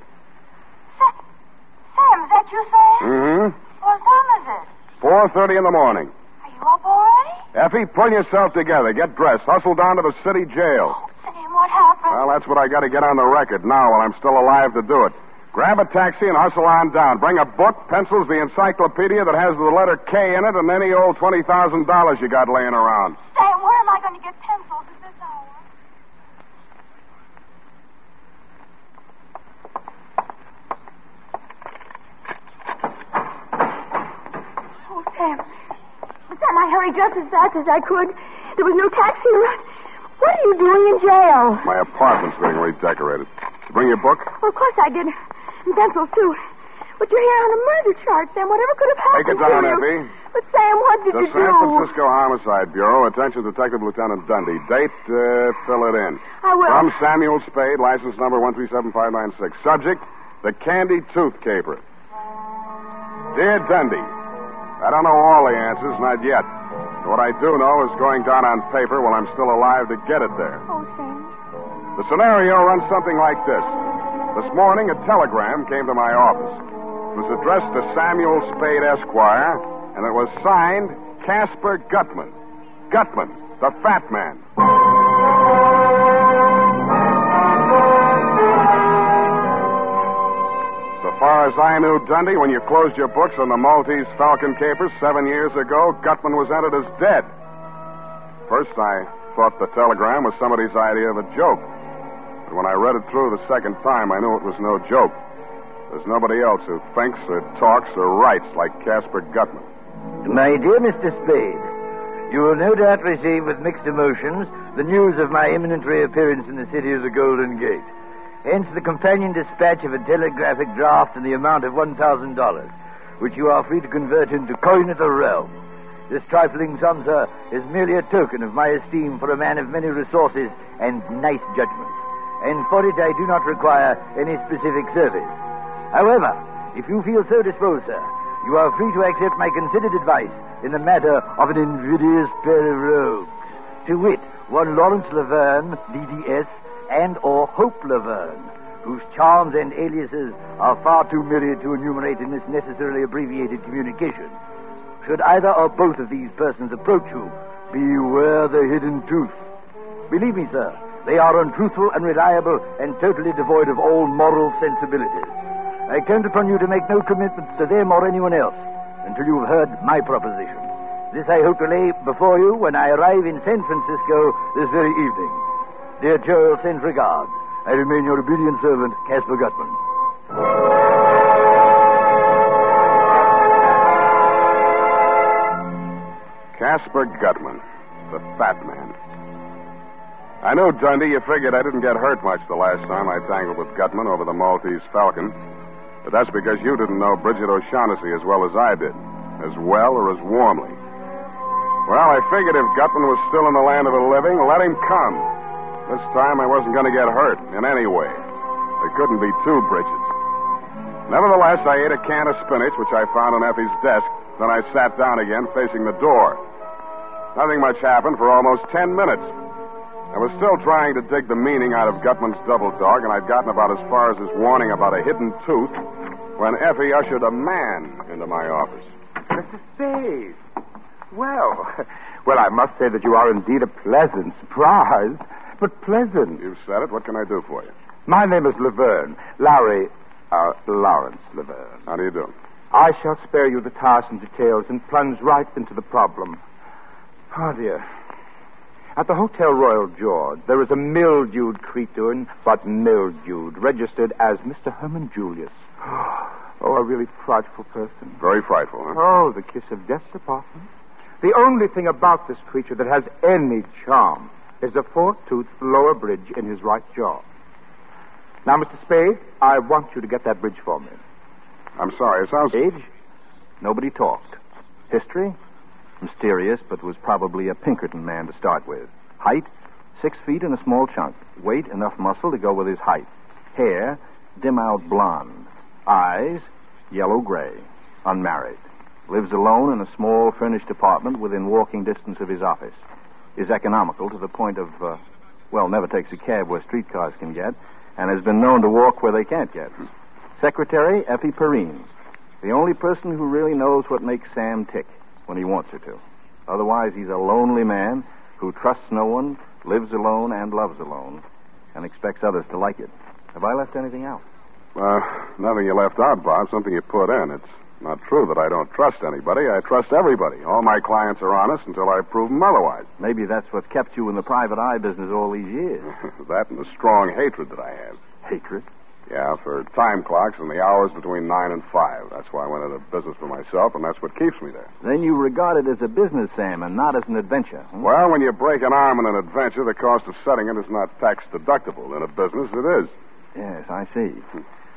Sa- Sam, is that you, Sam? Mm-hmm. What time is it? four thirty in the morning. Are you up already? Effie, pull yourself together. Get dressed. Hustle down to the city jail. Oh. What happened? Well, that's what I got to get on the record now while I'm still alive to do it. Grab a taxi and hustle on down. Bring a book, pencils, the encyclopedia that has the letter K in it, and any old twenty thousand dollars you got laying around. Sam, where am I going to get pencils at this hour? Oh, Sam. Sam, I hurried just as fast as I could. There was no taxi around. What are you doing in jail? My apartment's being redecorated. Did you bring your book? Well, of course I did. And pencils, too. But you're here on a murder charge, Sam. Whatever could have happened to you? Take it down, Effie. But, Sam, what did you do? The San Francisco Homicide Bureau. Attention, Detective Lieutenant Dundee. Date, uh, fill it in. I will. From Samuel Spade, license number one three seven five nine six. Subject, the Candy Tooth Caper. Dear Dundee, I don't know all the answers, not yet. What I do know is going down on paper while I'm still alive to get it there. Oh, Sam. The scenario runs something like this. This morning, a telegram came to my office. It was addressed to Samuel Spade, Esquire, and it was signed Casper Gutman. Gutman, the Fat Man. So far as I knew, Dundee, when you closed your books on the Maltese Falcon capers seven years ago, Gutman was entered as dead. First, I thought the telegram was somebody's idea of a joke. But when I read it through the second time, I knew it was no joke. There's nobody else who thinks or talks or writes like Casper Gutman. My dear Mister Spade, you will no doubt receive with mixed emotions the news of my imminent reappearance in the city of the Golden Gate. Hence the companion dispatch of a telegraphic draft in the amount of one thousand dollars, which you are free to convert into coin of the realm. This trifling sum, sir, is merely a token of my esteem for a man of many resources and nice judgment. And for it I do not require any specific service. However, if you feel so disposed, sir, you are free to accept my considered advice in the matter of an invidious pair of rogues. To wit, one Lawrence Laverne, D D S, and or Hope Laverne, whose charms and aliases are far too myriad to enumerate in this necessarily abbreviated communication. Should either or both of these persons approach you, beware the hidden tooth. Believe me, sir, they are untruthful, unreliable, and totally devoid of all moral sensibilities. I count upon you to make no commitments to them or anyone else until you've heard my proposition. This I hope to lay before you when I arrive in San Francisco this very evening. Dear Joel, send regards. I remain your obedient servant, Casper Gutman. Casper Gutman, the Fat Man. I know, Dundee, you figured I didn't get hurt much the last time I tangled with Gutman over the Maltese Falcon. But that's because you didn't know Bridget O'Shaughnessy as well as I did. As well or as warmly. Well, I figured if Gutman was still in the land of the living, let him come. This time I wasn't going to get hurt in any way. There couldn't be two Bridgets. Nevertheless, I ate a can of spinach, which I found on Effie's desk. Then I sat down again, facing the door. Nothing much happened for almost ten minutes. I was still trying to dig the meaning out of Gutman's double dog, and I'd gotten about as far as his warning about a hidden tooth when Effie ushered a man into my office. Mister Spade. Well, well, I must say that you are indeed a pleasant surprise, but pleasant. You've said it. What can I do for you? My name is Laverne. Lowry, uh, Lawrence Laverne. How do you do? I shall spare you the tiresome details and plunge right into the problem. Oh, dear. At the Hotel Royal George, there is a mildewed cretin, but mildewed, registered as Mister Herman Julius. Oh, a really frightful person. Very frightful, huh? Oh, the kiss of death's department. The only thing about this creature that has any charm is a four-toothed lower bridge in his right jaw. Now, Mister Spade, I want you to get that bridge for me. I'm sorry, it sounds... Age? Nobody talked. History? Mysterious, but was probably a Pinkerton man to start with. Height, six feet and a small chunk. Weight, enough muscle to go with his height. Hair, dim-out blonde. Eyes, yellow-gray. Unmarried. Lives alone in a small furnished apartment within walking distance of his office. Is economical to the point of, uh, well, never takes a cab where streetcars can get, and has been known to walk where they can't get. Secretary, Effie Perrine. The only person who really knows what makes Sam tick. When he wants her to. Otherwise, he's a lonely man who trusts no one, lives alone, and loves alone, and expects others to like it. Have I left anything out? Uh, nothing you left out, Bob. Something you put in. It's not true that I don't trust anybody. I trust everybody. All my clients are honest until I prove them otherwise. Maybe that's what's kept you in the private eye business all these years. That and the strong hatred that I have. Hatred? Yeah, for time clocks and the hours between nine and five. That's why I went into business for myself, and that's what keeps me there. Then you regard it as a business, Sam, and not as an adventure. Hmm? Well, when you break an arm in an adventure, the cost of setting it is not tax-deductible. In a business, it is. Yes, I see.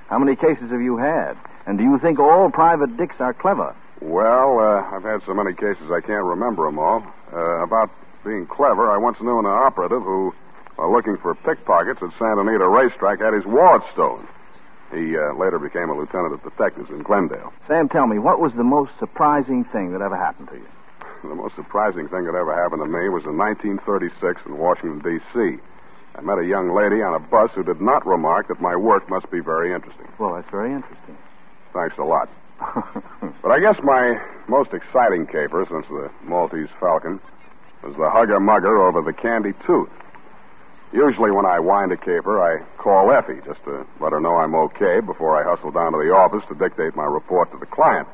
How many cases have you had? And do you think all private dicks are clever? Well, uh, I've had so many cases I can't remember them all. Uh, about being clever, I once knew an operative who, while looking for pickpockets at Santa Anita Racetrack, had his wallet stolen. He uh, later became a lieutenant of detectives in Glendale. Sam, tell me, what was the most surprising thing that ever happened to you? The most surprising thing that ever happened to me was in nineteen thirty-six in Washington, D C I met a young lady on a bus who did not remark that my work must be very interesting. Well, that's very interesting. Thanks a lot. But I guess my most exciting caper since the Maltese Falcon was the hugger-mugger over the candy tooth. Usually when I wind a caper, I call Effie just to let her know I'm okay before I hustle down to the office to dictate my report to the client.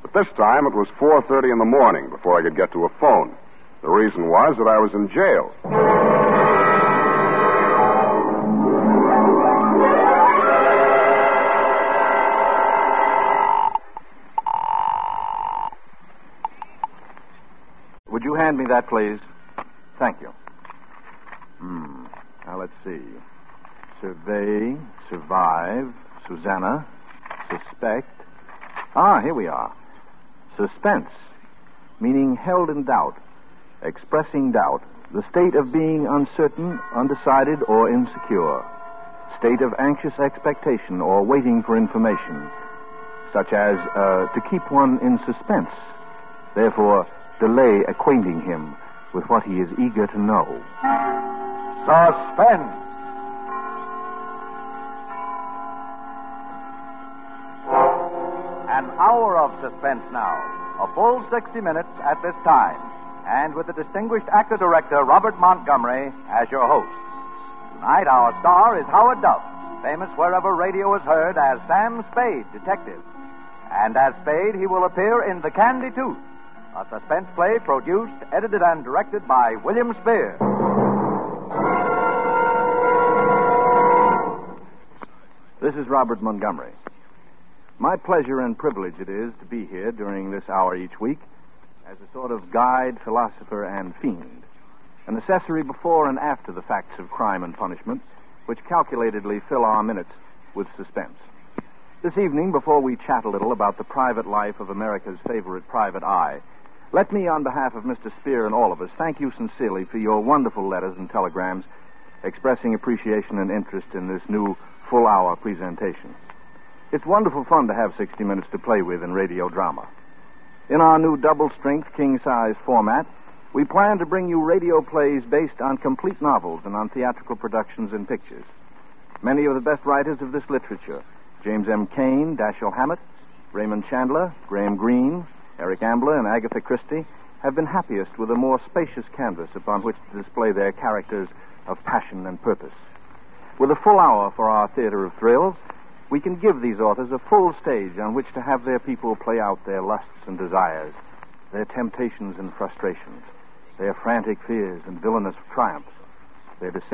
But this time it was four thirty in the morning before I could get to a phone. The reason was that I was in jail. Would you hand me that, please? Thank you. Hmm. Now, let's see. Survey, survive, Susanna, suspect. Ah, here we are. Suspense, meaning held in doubt, expressing doubt, the state of being uncertain, undecided, or insecure, state of anxious expectation or waiting for information, such as uh, to keep one in suspense. Therefore, delay acquainting him with what he is eager to know. Suspense. An hour of suspense now. A full sixty minutes at this time. And with the distinguished actor-director Robert Montgomery as your host. Tonight our star is Howard Duff, famous wherever radio is heard as Sam Spade, detective. And as Spade, he will appear in The Kandy Tooth, a suspense play produced, edited, and directed by William Spears. This is Robert Montgomery. My pleasure and privilege it is to be here during this hour each week as a sort of guide, philosopher, and fiend, an accessory before and after the facts of crime and punishment, which calculatedly fill our minutes with suspense. This evening, before we chat a little about the private life of America's favorite private eye, let me, on behalf of Mister Spear and all of us, thank you sincerely for your wonderful letters and telegrams expressing appreciation and interest in this new full-hour presentation. It's wonderful fun to have sixty minutes to play with in radio drama. In our new double-strength, king-size format, we plan to bring you radio plays based on complete novels and on theatrical productions and pictures. Many of the best writers of this literature, James M. Cain, Dashiell Hammett, Raymond Chandler, Graham Greene, Eric Ambler, and Agatha Christie, have been happiest with a more spacious canvas upon which to display their characters of passion and purpose. With a full hour for our theater of thrills, we can give these authors a full stage on which to have their people play out their lusts and desires, their temptations and frustrations, their frantic fears and villainous triumphs, their descent.